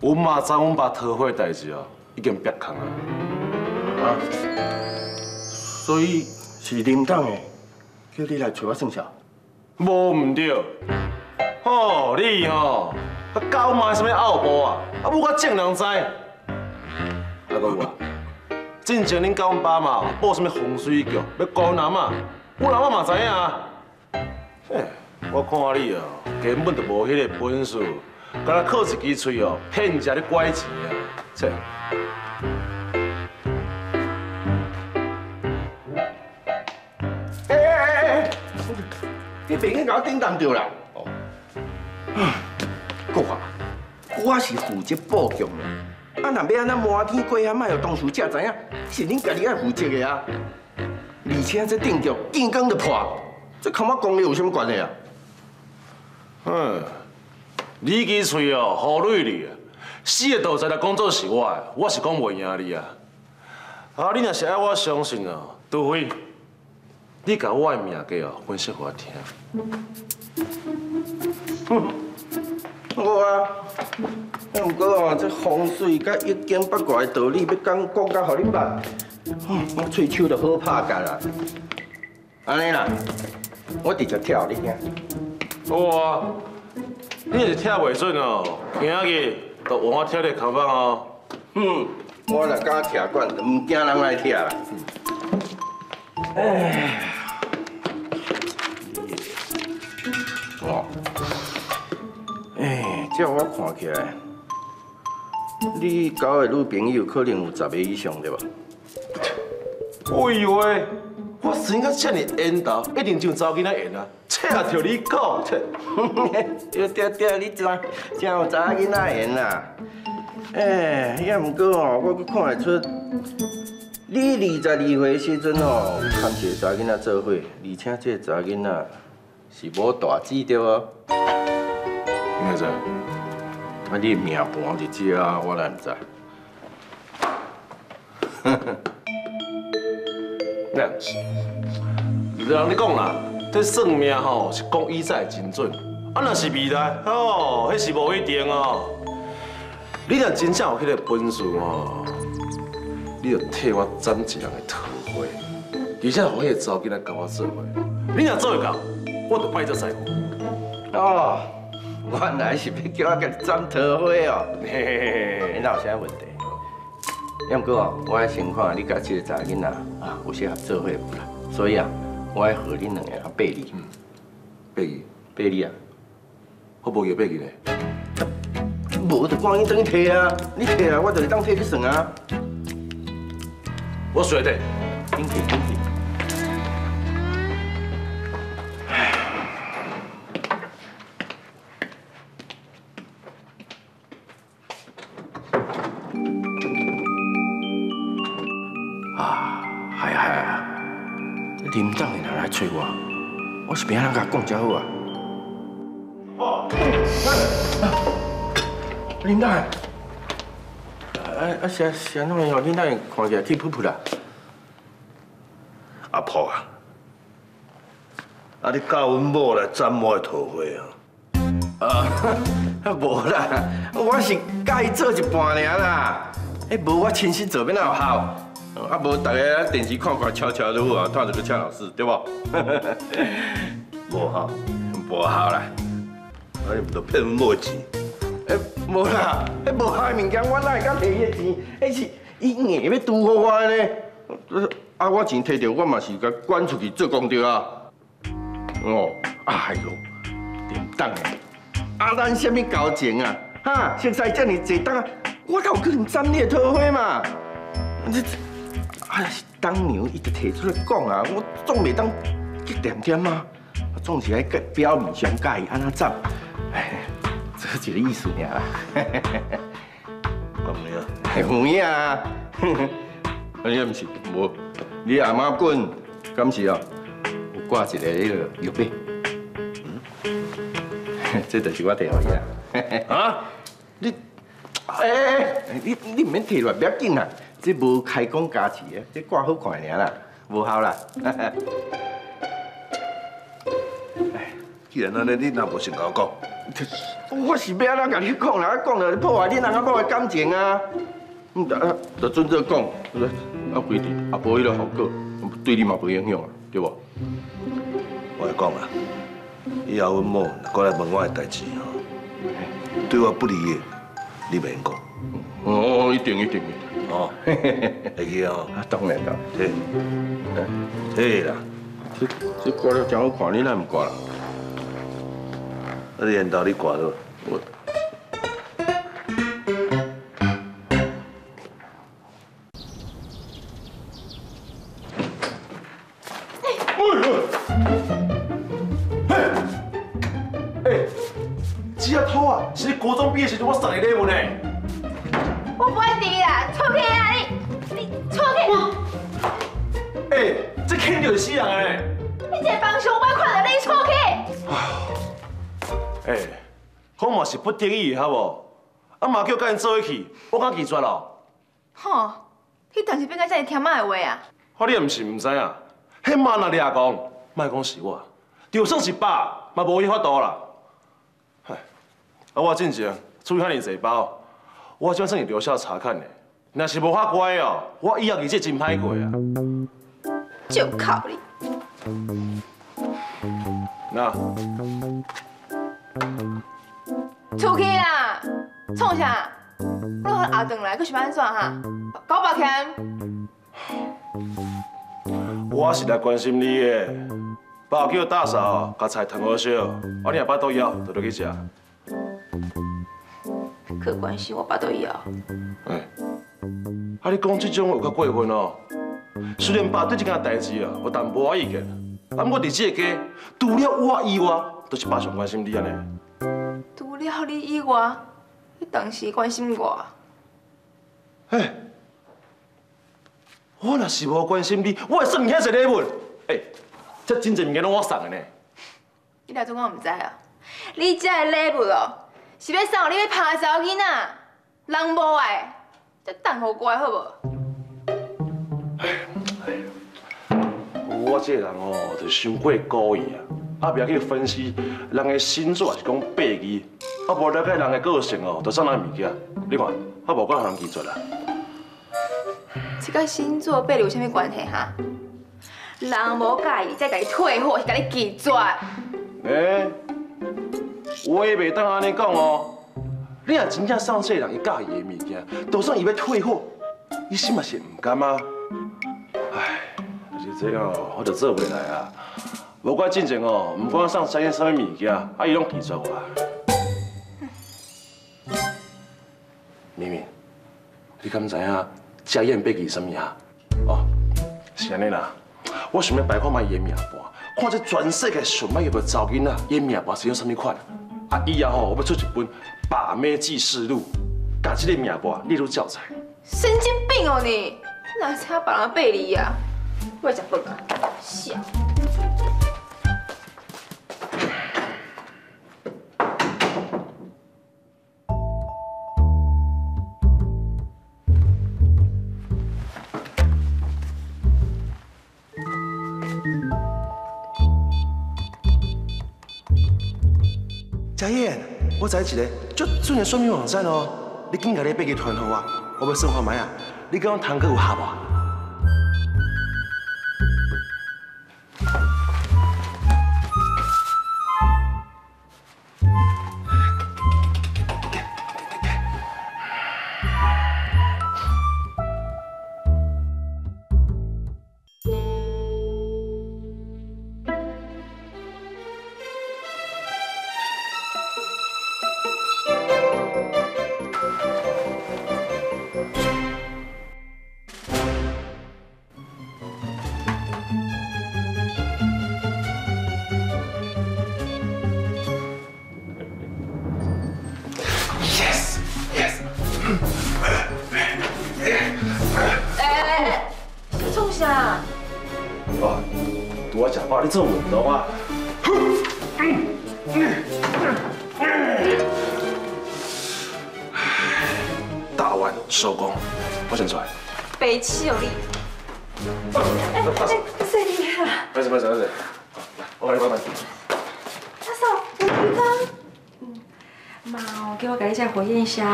阮妈知阮爸桃花代志哦，已经憋空啊，啊，所以是林董诶，叫你来找我算账，无毋对，吼你吼，啊狗妈啥物后步啊？啊，要我正人知，啊个有啊？ 进前恁教阮爸嘛报什么风水局，要告阮阿嬷，阮阿嬷嘛知影啊。我看你哦，根本就无迄个本事，干那靠一支嘴哦，骗人家咧拐钱啊！切。哎，你别去搞叮当着啦！哦，国华，我是负责布局啦。 啊！若要安那瞒天过海，莫让同事才知影，是恁家己爱负责的啊！而且这定局见光就破，这跟我功力有啥物关系啊？嗯，你支嘴哦，好累哩，死的道材来工作是我的，我是讲袂赢你啊！啊，你若是爱我相信哦，杜辉，你把我的命格哦分析给我听。我啊。 不过哦，这风水甲易经八卦的道理要讲到，互你捌，我喙手就好拍架啦。安尼啦，我直接跳你听。好啊，你若是跳袂准哦，今日就换我跳你空棒哦。嗯，我若敢跳惯，就唔惊人来跳啦。哎，哦，哎，照我看起来。 你交的女朋友可能有10个以上对吧？哎呦喂，我生到这么缘投，一定上查某囡仔缘啊！切也着你讲，切，对对对，你真有查某囡仔缘啦。哎，也毋过哦，我阁看会出，你22岁时阵哦，参一个查某囡仔做伙，而且这个查某囡仔是无大志对无？你看啥？啊，你命盘就这啊，我哪唔知？呵呵，那，人你讲啦，这算命吼是讲以前真准，啊，若是未来哦，迄是无一定哦。你若真正有迄个本事哦，你就替我斩一人的桃花，而且互迄个查某囡仔甲我做伙。你若做会到，我就拜做师傅。哦。 原来是要叫我甲你斩桃花哦，嘿嘿嘿，哪有啥问题？要毋过哦，我爱先看你甲这个查囡仔啊有适合做伙无啦，所以啊，我爱和恁两个啊拜你，拜你啊，我无要拜你嘞，无就赶紧等去摕啊，你摕啊，我就是当替你算啊，我随得，等去。 林董的人来找我，我是平安甲讲才好啊。哦，林董，是安怎样？林董看起来气噗噗啦。阿婆啊，你教阮某来斩我的桃花啊？啊，无啦，我是教伊做一半尔啦，无我亲身做变哪有效？ 啊，无大家电视看看，悄悄就好啊，看着个恰老师，对不？无好，无好啦，啊，你唔着骗阮某钱。无啦，无好的物件，我哪会敢摕伊的钱？是伊硬要拄好我呢。啊，我钱摕着，我嘛是甲捐出去做功德啊。哦，哎呦，点当的，啊，咱什么交情啊？哈，熟识遮尔济当啊，我敢有可能斩你的桃花嘛？你。 啊！当娘伊就提出来讲啊，我总袂当急点点啊，总是爱个表面上介意安那走，哎，这一个意思尔啦。有影啊！你毋是无？你阿妈棍敢是啊？有挂一个迄个玉杯，这就是我提互伊啊。啊？你你唔免提落，不要紧啦。 这无开工加持的，这挂好看尔啦，无效啦。既然安尼，你若无想甲我讲，我是要安怎甲你讲啦？讲了破坏你人甲某的感情啊！就准做讲，啊规定啊无迄个效果，对你嘛无影响啊，对无？我来讲啦，以后阮某过来问我的代志吼，对我不利的，你袂用讲。哦，一定。 哦，会记哦，当然啦，对啦，这挂了真好看，你哪唔挂啦？啊，你难道你挂了？我，哎，这阿偷啊，是你国中毕业时我送你礼物呢。 我不爱你啦，臭屁啊你臭屁！哎，这肯定是死人哎！你这帮凶我看到你臭屁！哎，我嘛是不得已，好无？啊嘛叫甲因做一起，我敢拒绝咯？吼，你当时变到这么甜麦的话啊？我你也唔是唔知啊，迄妈那你也讲，莫讲是我，就算是爸嘛无伊法度啦。唉，啊我进前出去遐尼济包。 我就算你留下查看呢，若是无法乖哦，我以后日子真歹过啊。就靠你。那出去啦，创啥？我下顿来，佫想安怎哈？搞白欠。我是来关心你的，包叫大嫂把菜烫好烧，我你若巴肚枵，就落去食。 客关系我巴肚枵。哎，啊你讲这种有较过分哦。虽然爸对这件代志啊有淡薄仔意见，啊不过伫这个家，除了我以外，都是爸上关心你安尼。除了你以外，你当时关心我？哎，我若是无关心你，我会送遐侪礼物。哎，这真侪物件拢我送的呢。你来做我唔知啊？你这的礼物哦。是要送予你要拍的查某囡仔，人无爱，才等互乖好无？我这人哦，就伤过故意啊，啊袂去分析人的星座，还是讲八字，啊无了解人的个性哦，就送人物件。你看，啊无够人拒绝啦。这个星座八字有啥物关系哈？人无介意，再甲你退货，是甲你拒绝。诶。 我也袂当安尼讲哦，你若真正送世人伊喜欢的物件，就算伊要退货，伊心嘛是唔甘啊。唉，就是这个哦，我就做袂来啊。无怪进前哦，唔管送啥物物件，啊伊拢拒绝我。明明，你敢知影家燕八字啥物啊？哦，是安尼啦，我想要摆看卖伊命盘，看这全世界上歹个查某囡仔伊命盘是用啥物款。 啊，以后吼，我要出一本《把妹记事录》，把这个名盘列入教材。神经病哦你！哪会差别人背离啊？我食饭啊，笑。佳燕，我知一个足准的算命网站哦，你紧甲你八字传给我，我要算看卖啊，你跟我堂哥有合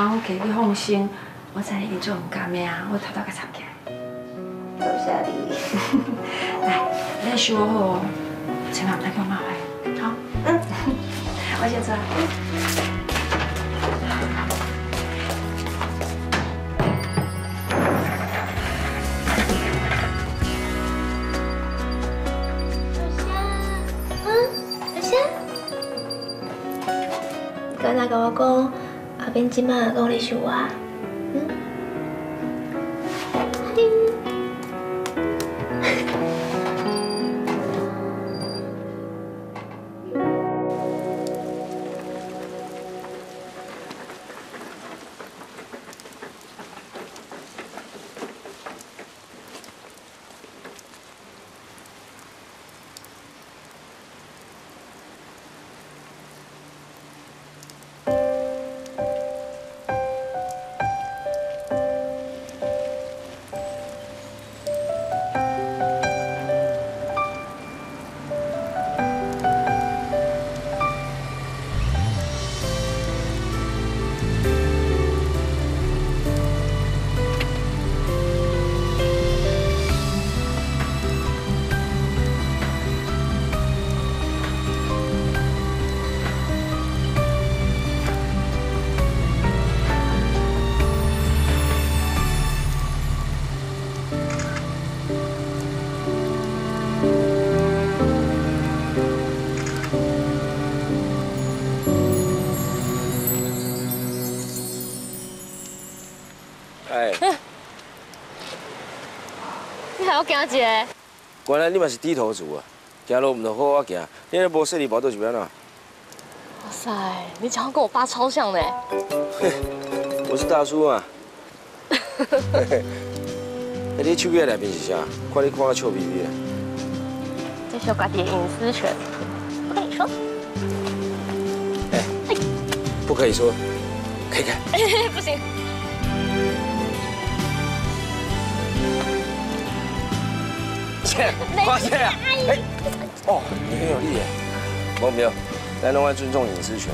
我给你放心，我知你一定做唔甘的啊，我偷偷给藏起来。多谢你。来，你收好，千万别给我麻烦，好？嗯。我先走。小香，嗯，小香，刚才跟我讲。 阿边即马讲你是我，嗯，我行一个，原来你嘛是低头族啊！行路唔着好好行，你若无说你跋倒是要安怎？哇塞，你讲话跟我爸超像嘞！我是大叔啊。你手机内面是啥？看你看我笑眯眯的。这是我家己的隐私权，不跟你说。哎，不可以说K K， 不行。姐，花姐啊，哎，哦，你很有力耶。无毋对，咱拢要尊重隐私权，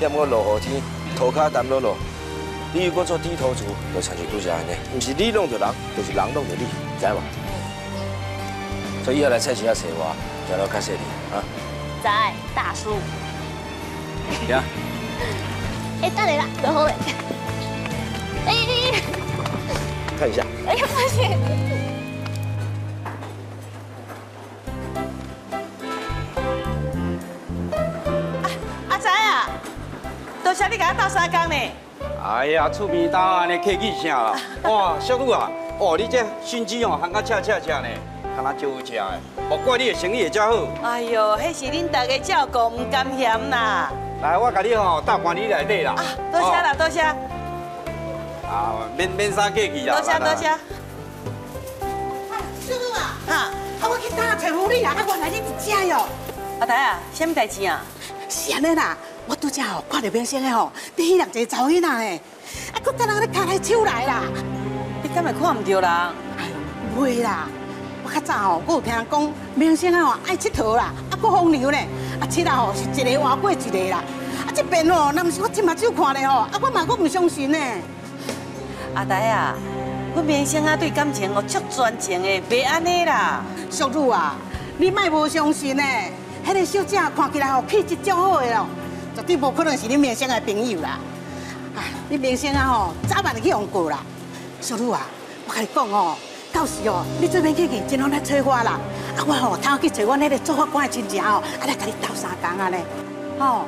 要么落雨天，涂骹澹落落，你如果做低头族，就产生就是安尼，不是你弄着人，就是人弄着你，知无？所以以后来菜市啊找我，叫我较细点啊。在，大叔。呀。 哎，到你了，然后嘞，哎，看一下，哎呀，不行，阿仔啊，多谢你给我斗三工呢。哎呀，厝边头安尼客气啥啦？哇，小女啊，哦，你这心机哦，行到恰呢，敢那真有吃的，莫怪你的生意会遮好。哎呦，迄是恁大家照顾，唔甘嫌啦。 来，我甲你吼，大盘你来底啦。啊，多谢啦，多谢。啊，免啥客气啦。多谢多谢。啊，叔叔啊，哈，啊我去打财务你啊，啊原来你伫遮哟。阿台啊，什么代志啊？是安尼啦，我拄则吼看到明星的吼，第一人一个查某囡仔嘞，啊，佫甲人咧牵来手来啦。你敢会看唔到人？哎呦，袂啦，我较早吼，我有听人讲，明星啊吼爱佚佗啦，啊，佫风流嘞。 啊，七啦吼，是一个换过一个啦。啊，这边吼，那毋是我亲目睭看咧吼，啊，我嘛阁唔相信呢。阿台啊，阮明星啊对感情哦足专情的，袂安尼啦。淑女啊，你莫无相信呢。迄个小姐看起来吼气质足好的咯，绝对无可能是你明星的朋友啦。哎，你明星啊吼，早晚就去用过啦。淑女啊，我甲你讲哦，到时哦，你做面去认真，拢来找我啦。 啊，我吼，偷去找阮迄个做法官的亲戚吼，啊来甲你斗相共啊咧，吼！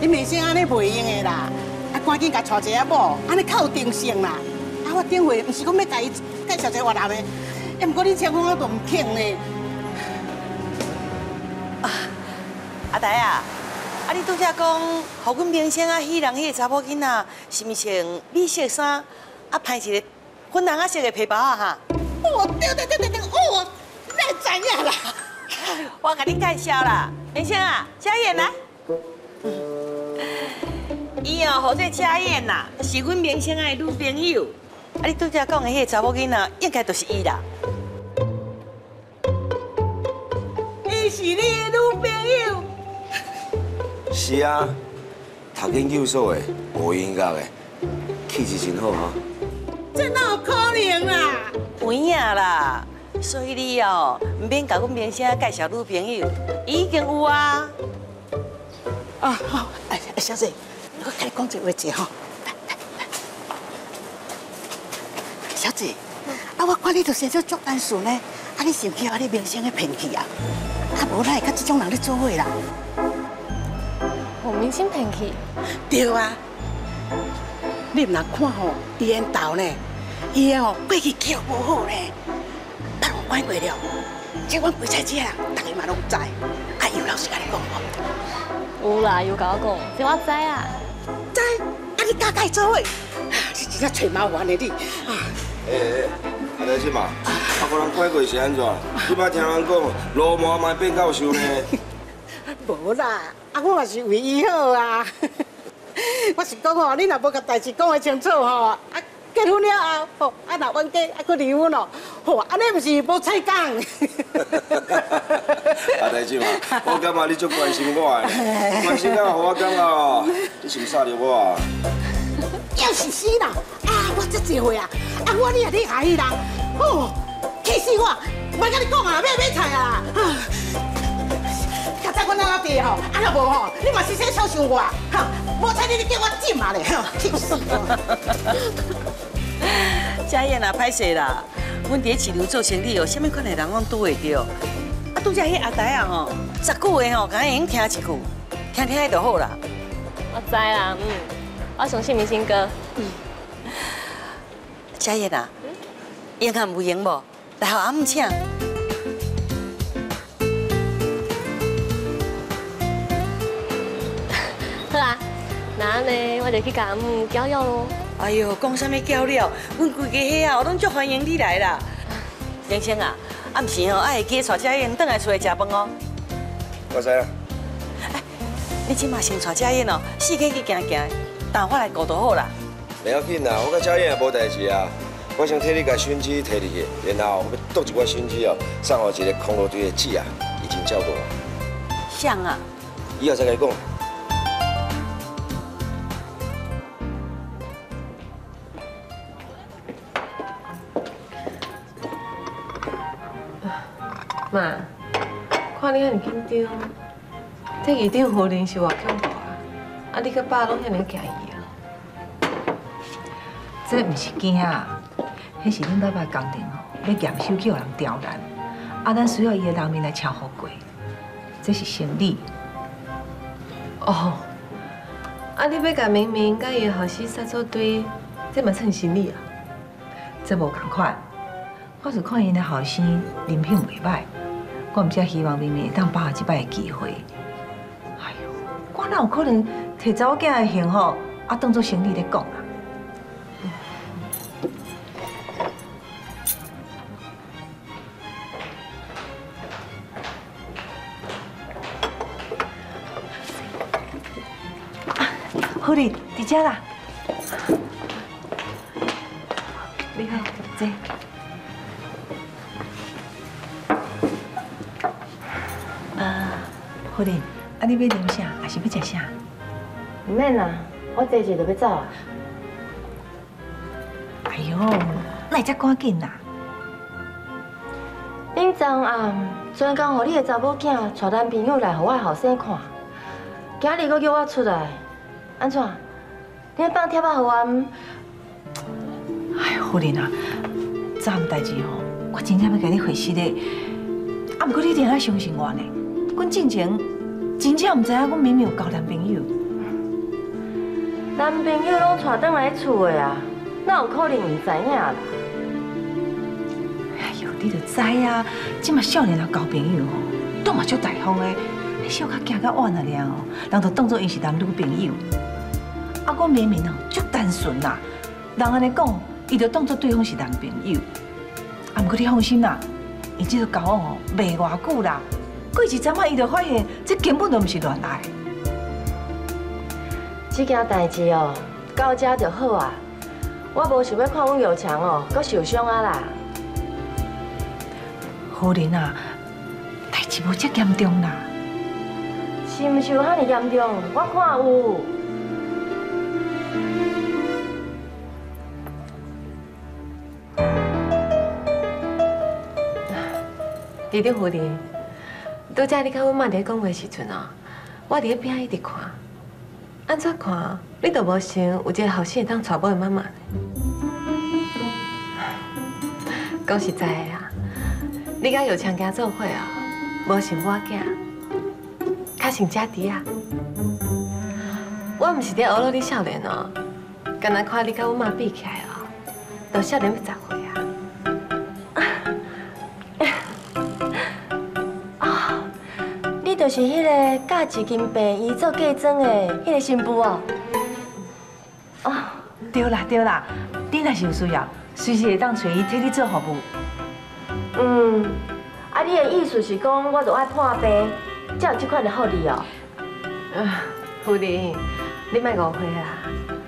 你明星安尼袂用的啦，啊，赶紧甲娶一个某，安尼较有定性啦。啊，我顶回毋是讲要甲伊介绍一个越南的，啊，毋过你情况我都唔肯呢。啊，阿台啊，啊你拄则讲，互阮明星啊，迄人迄个查某囡仔，是毋是穿米色衫，啊，拍一个粉红色的皮包啊哈？哦，对。 太专业啦！我给你介绍啦，明星啊，佳燕来。伊哦，号做佳燕啦，是阮明星的女朋友。啊，你拄则讲的迄个查某囡仔，应该就是伊啦。伊是你的女朋友？是啊，读研究所的，无音乐的，气质真好哈。这哪有可能啦？有影啦！ 所以你哦，唔免甲阮明星介绍女朋友，伊已经有啊。啊好，哎小姐，我跟你讲一话姐吼，来，小姐，啊我看你都生做足单纯呢，啊你是毋去把你明星去骗去啊？啊无奈甲这种人咧做伙啦。我明星骗去？对啊，你毋通看吼，伊缘投呢，伊吼过去叫无好呢。 买过了，即款买菜车，大家嘛拢知。啊，尤老师甲你讲无？有啦，尤甲我讲，即我知啊。知，啊你家家做伙，你真正找麻烦的你。诶，阿德先嘛，啊个人拐过是安怎？你捌听人讲，老毛嘛变教授呢？无啦，啊我也是为伊好啊。我是讲吼，你若无甲代志讲个清楚吼，啊。 结婚了后，吼，啊若冤家，啊佫离婚哦，吼，安尼毋是无彩讲。阿台姐嘛，我感觉你足关心我诶，关心到互我感觉哦，你想杀着我啊？要是死啦！啊，我遮侪岁啊，啊我你啊你害伊人，哦，气死我！莫甲你讲啊，要买菜啊！较早阮阿弟吼，啊若无吼，你嘛是说小想我，哈，无彩你叫我浸啊咧，气死我！ 佳燕啊，歹势啦！阮伫咧市场做生意哦，什么款的人拢拄会着。啊，拄则迄阿台啊吼，十句话吼，敢会用听一句，听下就好啦。我知啦，嗯，我相信明星哥。嗯。佳燕啊，应该唔用无？来互阿姆请。好啊，那呢，我就去甲阿姆交友咯。 哎呦，讲啥物交了，阮规家伙啊，我拢足欢迎你来啦。明星啊，暗时哦，爱会记带只燕转来厝来食饭哦。我知啦。哎，你即马先带嘉燕哦，四界去行行，等我来顾就好啦。不要紧啦，我甲嘉燕也无代志啊。我想替你甲熏鸡摕入去，然后要剁一块熏鸡哦，送我一个空炉堆的姐啊，已经照顾我。像啊，以后再来讲。 妈，看你遐尼紧张，这姨丈夫人是偌恐怖啊！啊，你甲爸拢遐尼惊伊啊？这毋是惊啊，迄是恁爸爸工程吼，要验收去，互人刁难，啊，咱需要伊的人面来超好过，这是生理。哦，啊，你要甲明明甲伊后生杀做对，这嘛算生理啊？这无共款，我是看因的后生人品袂歹。 我毋只希望明明会当把握即摆的机会。哎呦，我哪有可能摕查某囝的幸福啊当做生理咧讲啊？好哩，伫遮啦。你好，姐。 好玲，啊，你要啉啥，还是要食啥？唔免啦，我坐坐就要走啊。哎呦，那才赶紧啦！恁昨暗专工，互你的查某囝带男朋友来，互我后生看。今日佫叫我出来，安怎？你放帖仔互我？哎，好玲啊，昨暗代志吼，我真正要甲你回信嘞。啊，不过你一定要相信我呢。 阮进前真正唔知影，阮明明有交男朋友。男朋友拢带转来厝的啊，哪有可能唔知影啦？哎呦，你著知啊！即嘛少年人交朋友吼，当嘛足大方的，迄小可行较远啊了哦，人就当作因是男女朋友。啊，阮明明哦足单纯啦，人安尼讲，伊就当作对方是男朋友。啊，不过你放心啦，伊即个交往哦袂偌久啦。 过一阵仔，伊就发现这根本就唔是恋爱。这件代志哦，到这就好啊。我无想要看阮友强哦，搁受伤啊啦。夫人啊，代志无遮严重啦。是唔是有遐尼严重？我看有。你的夫人。 拄则你甲阮妈伫讲话时阵哦，我伫边仔一直看，安怎看你都无想有一个后生会当娶某的妈妈。讲实在的啊，你甲有强家做伙哦，无像我囝，较像家己啊。我毋是伫学了你少年哦，干那看你甲阮妈比起来哦，都少年要十岁。 就是迄个嫁一斤白衣做嫁妆的迄个新妇哦。哦，对啦对啦，你若是有需要，随时会当找伊替你做服务。嗯，啊，你的意思是讲，我著爱破病，才有这款的福利哦。啊，夫人，你莫误会啦，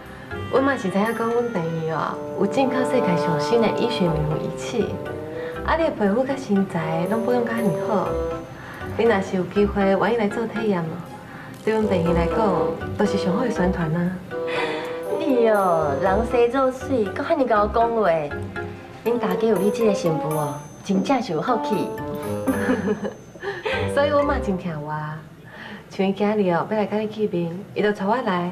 我嘛是知影讲，阮病医哦，有进口世界上新的医学名为仪器，啊，你的皮肤甲身材拢保养甲遐尼好。 你若是有机会，愿意来做体验哦，对阮病人来讲，都是上好的宣传啊。你哦，人生做水，搁遐尼甲我讲话，恁大家有你这个媳妇哦，真正是有福气。所以我嘛真听话，像伊今日哦要来甲你见面，伊就带我来，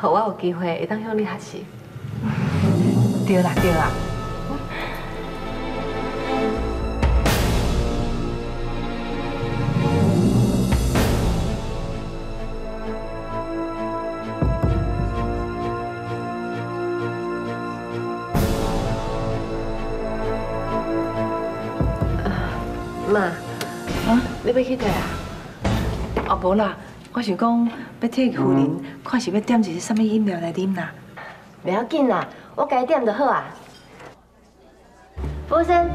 互我有机会会当向你学习。对啦，对啦。 要去倒啊？哦，无啦，我想讲要替夫人看是要点一个啥物饮料来啉啦。不要紧啦，我该点就好啊。服务生，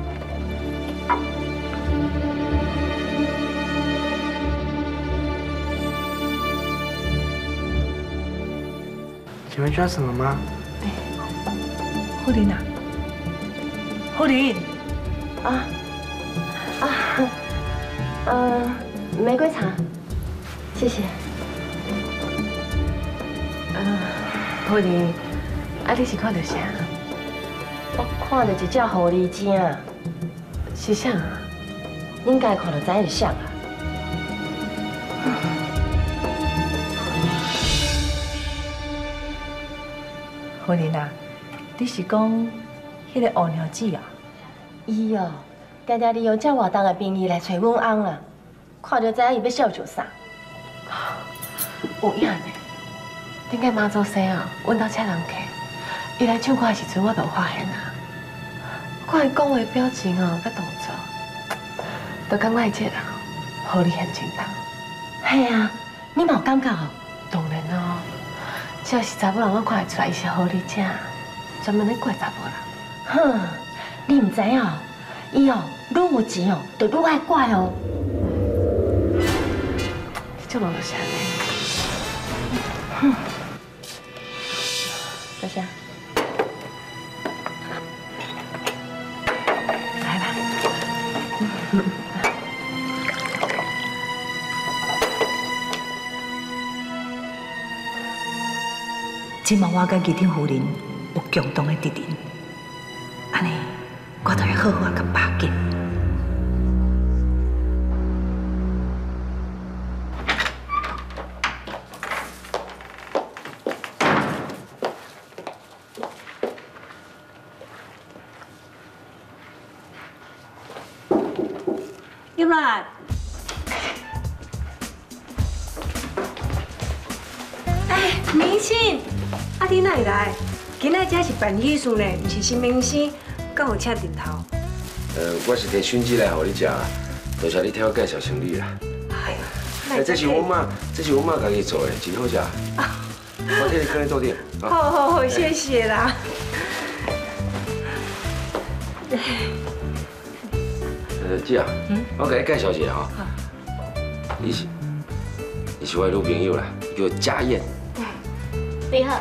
你们知道怎么吗？胡琳啊，胡琳，玫瑰茶，谢谢。胡琳，啊，你是看到啥？我看到一只狐狸精啊。是啥啊？应该看到咱是啥啊？ 胡琳啊，你是讲迄个乌娘子啊？伊哦，常常利用遮活动的名义来找阮翁啦，看着知影伊要想做啥。有影呢，顶个妈祖生啊，阮兜请人客，伊来唱歌的时阵，我就发现啊，看伊讲话表情哦，甲动作，就感觉伊这人狐狸现真重。嘿啊，你嘛有感觉哦？当然哦。 只要是查某人，我看会出来伊是狐狸精，专门咧怪查某人。哼，你唔知哦，伊哦愈有钱哦，就愈爱怪哦。这种人就是安尼。哼，大家。 今嘛，我甲机顶夫人有共同的敌人，安尼我就要好好甲把握。入来。 明星，啊，你哪会来？今仔才是办喜事呢，不是新明星，敢有请日头？我是摕熏鸡来互你食，多谢你替我介绍生理啦。哎呀，这是我妈，这是我妈家己做的，真好食。我替你放咧桌顶。好好好，谢谢啦。姐啊，我给你介绍一下哈，你是我的女朋友啦，叫佳燕。 你好，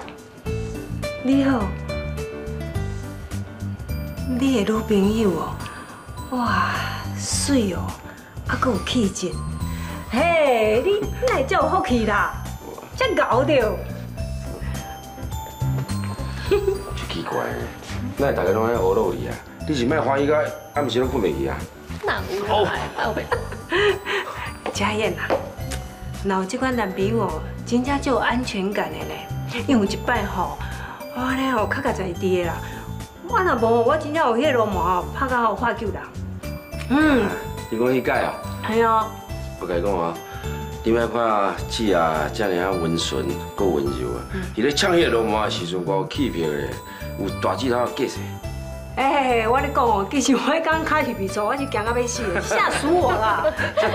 你好，你的女朋友哦，哇，水哦，还佫有气质，嘿，你哪会这有福气啦，这牛着，真奇怪，哪会大家拢爱胡闹你啊？你是卖欢喜到暗时拢困袂去啊？哪有啦？佳燕啊，若有这款男朋友，真正就有安全感的呢。 因为有一摆吼，我咧吼较在地啦，我若无我真正有迄个麻吼，拍到吼发救人。嗯，你讲迄届啊？系啊。我甲你讲啊，你莫看姊啊，遮尔啊温顺，够温柔啊。伊咧唱迄个麻的时阵，我有气魄咧，有大指头结实。哎，我咧讲哦，其实我迄天脚是未错，我是惊到要死，吓死我啦，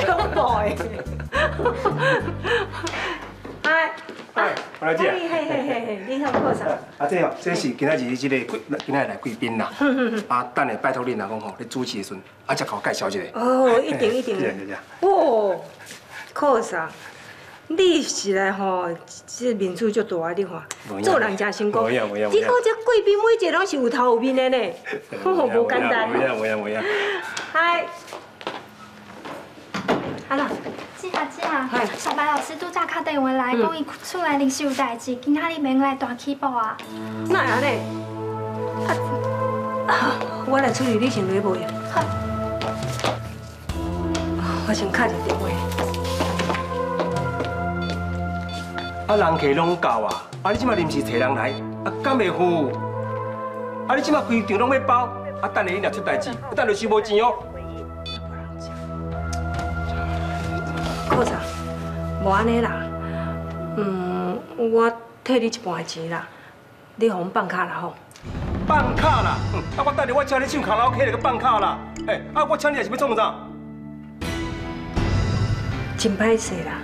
恐怖诶！哎。 哎，我来姐。嘿嘿嘿嘿，你好，郭生。啊，这哦，这是今仔日这个今仔来贵宾啦。啊，等下拜托恁啊，讲吼，你主持的时阵，啊，再给我介绍一下。哦，一定一定。哦，郭生，你是来吼，这面子足大，你看，做人真成功。你讲这贵宾每一个拢是有头有面的呢，吼，无简单。无呀无呀无呀。嗨。Hello。 姐啊，小白老师拄早敲电话来，讲伊厝内临时有代志，今仔日免来大起步啊。哪会安尼？啊，我来处理，你先来无用。好，我先敲一个电话。啊，人客拢到啊，啊你即马临时找人来，啊敢袂赴？啊你即马规场拢要包，啊等下伊若出代志，等下收无钱哦。 好啥？无安尼啦，我退你一半钱啦，你互阮放卡啦吼。放卡啦，啊我等下我请你唱卡拉 OK 来去放卡啦，哎，啊我请你也是要创啥？真歹势啦！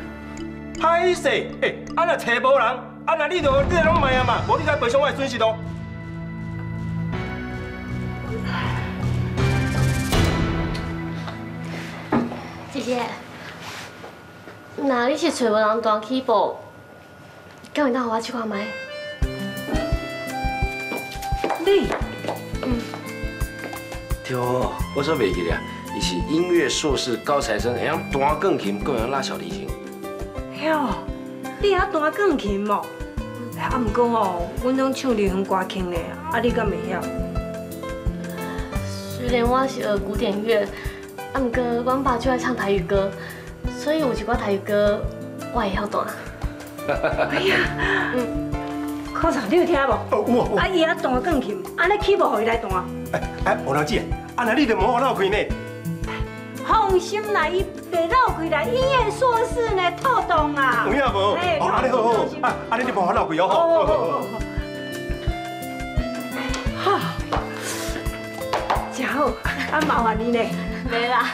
歹势，哎，啊若找无人，啊若你著拢卖啊嘛，无你才赔偿我的损失咯。姐姐。 那你是找无人弹起步，敢有当互我试看卖？累。嗯。对哦，我煞袂记咧，伊是音乐硕士高材生，会晓弹钢琴，阁会晓拉小提琴。哟，你会晓弹钢琴无？啊，毋过哦，阮拢唱流行歌曲咧，啊，你敢袂晓？虽然我是学古典乐，啊，毋过阮爸就爱唱台语歌，所以有一挂台语歌我会晓弹。哎呀，嗯。 考场你有听无？有。啊，伊啊弹钢琴，安尼起无，予伊来弹。哎，胡老姐，安那你着莫闹开呢。放心啦，伊袂闹开啦，音乐硕士呢，透动啊。有影无？哎，安尼好好，安尼就莫闹开哦。好。真好，啊麻烦你呢。袂啦。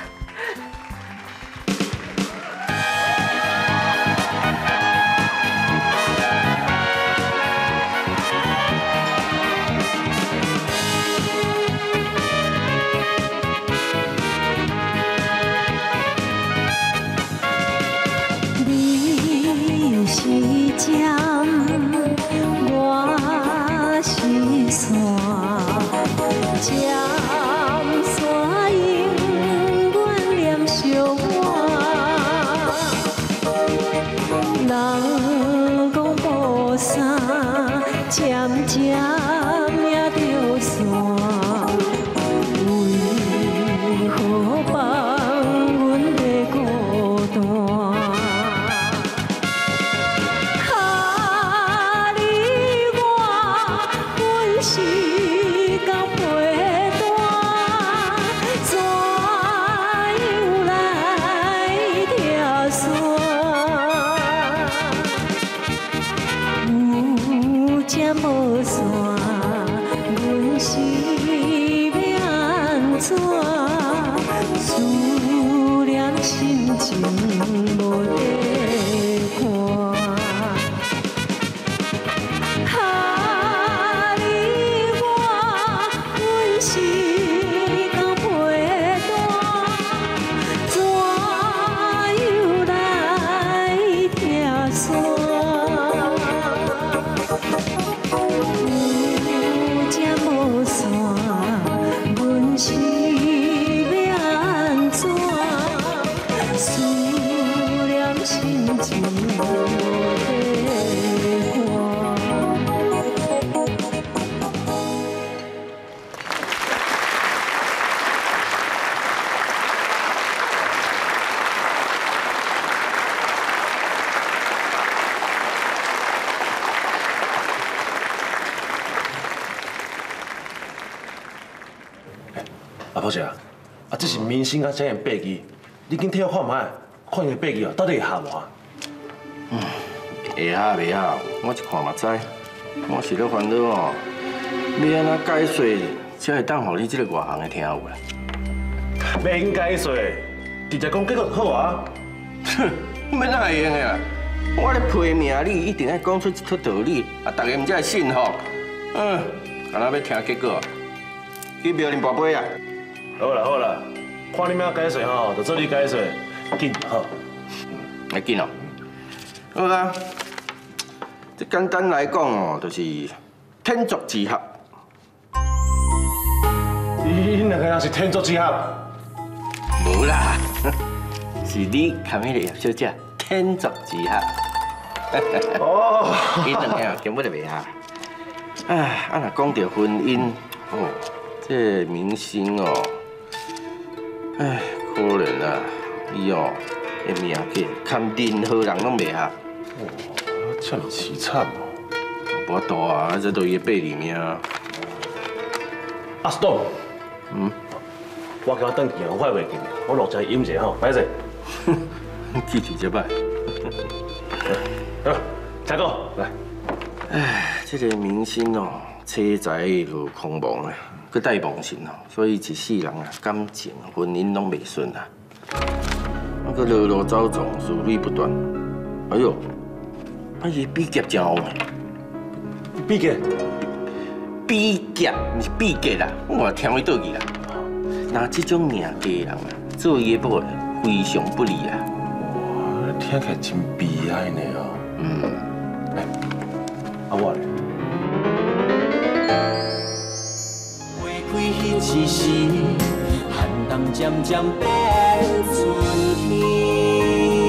老姐啊，啊，这是明星啊，这样背记，你紧替我看卖，看伊背记哦，到底会合无啊？嗯，会合袂合，我一看嘛知。我是咧烦恼哦，要安怎解释才会当互你这个外行的听有啦？免解释，直接讲结果就好啊。哼，要哪会用的？我咧批评你，一定要讲出一套道理，啊，大家唔才会信吼。嗯，干那要听结果？去庙里跋杯啊！ 好啦好啦，看你们要解释吼，就做你解释，紧好，来紧哦。好啊，这简单来讲哦，就是天作之合。因两个人是天作之合？无啦，是你看迄个叶小姐天作之合。哦，伊两个根本就袂合。哎，啊若讲到婚姻，哦，这明星哦。 唉，可怜啊！伊哦，个命格堪任何人拢袂合。哇，这么凄惨哦！无大啊，这都伊个背里面啊。阿 Stone， 嗯，我今仔等去啊，我快袂见，我落车饮者吼，歹势。记住这摆。好，大哥，来。唉，这个明星哦，车财就空亡啊。 佫带妄心哦，所以一世人啊，感情、婚姻拢袂顺啊，啊，佫落落走撞，是非不断。哎呦，啊伊比劫真旺诶！比劫，比劫，毋是比劫啦，我听袂倒去啦。那即种命格人啊，做伊个某非常不利啊。哇，听起来真悲哀呢哦。嗯，哎，啊我咧。是时，寒冬渐渐变春天。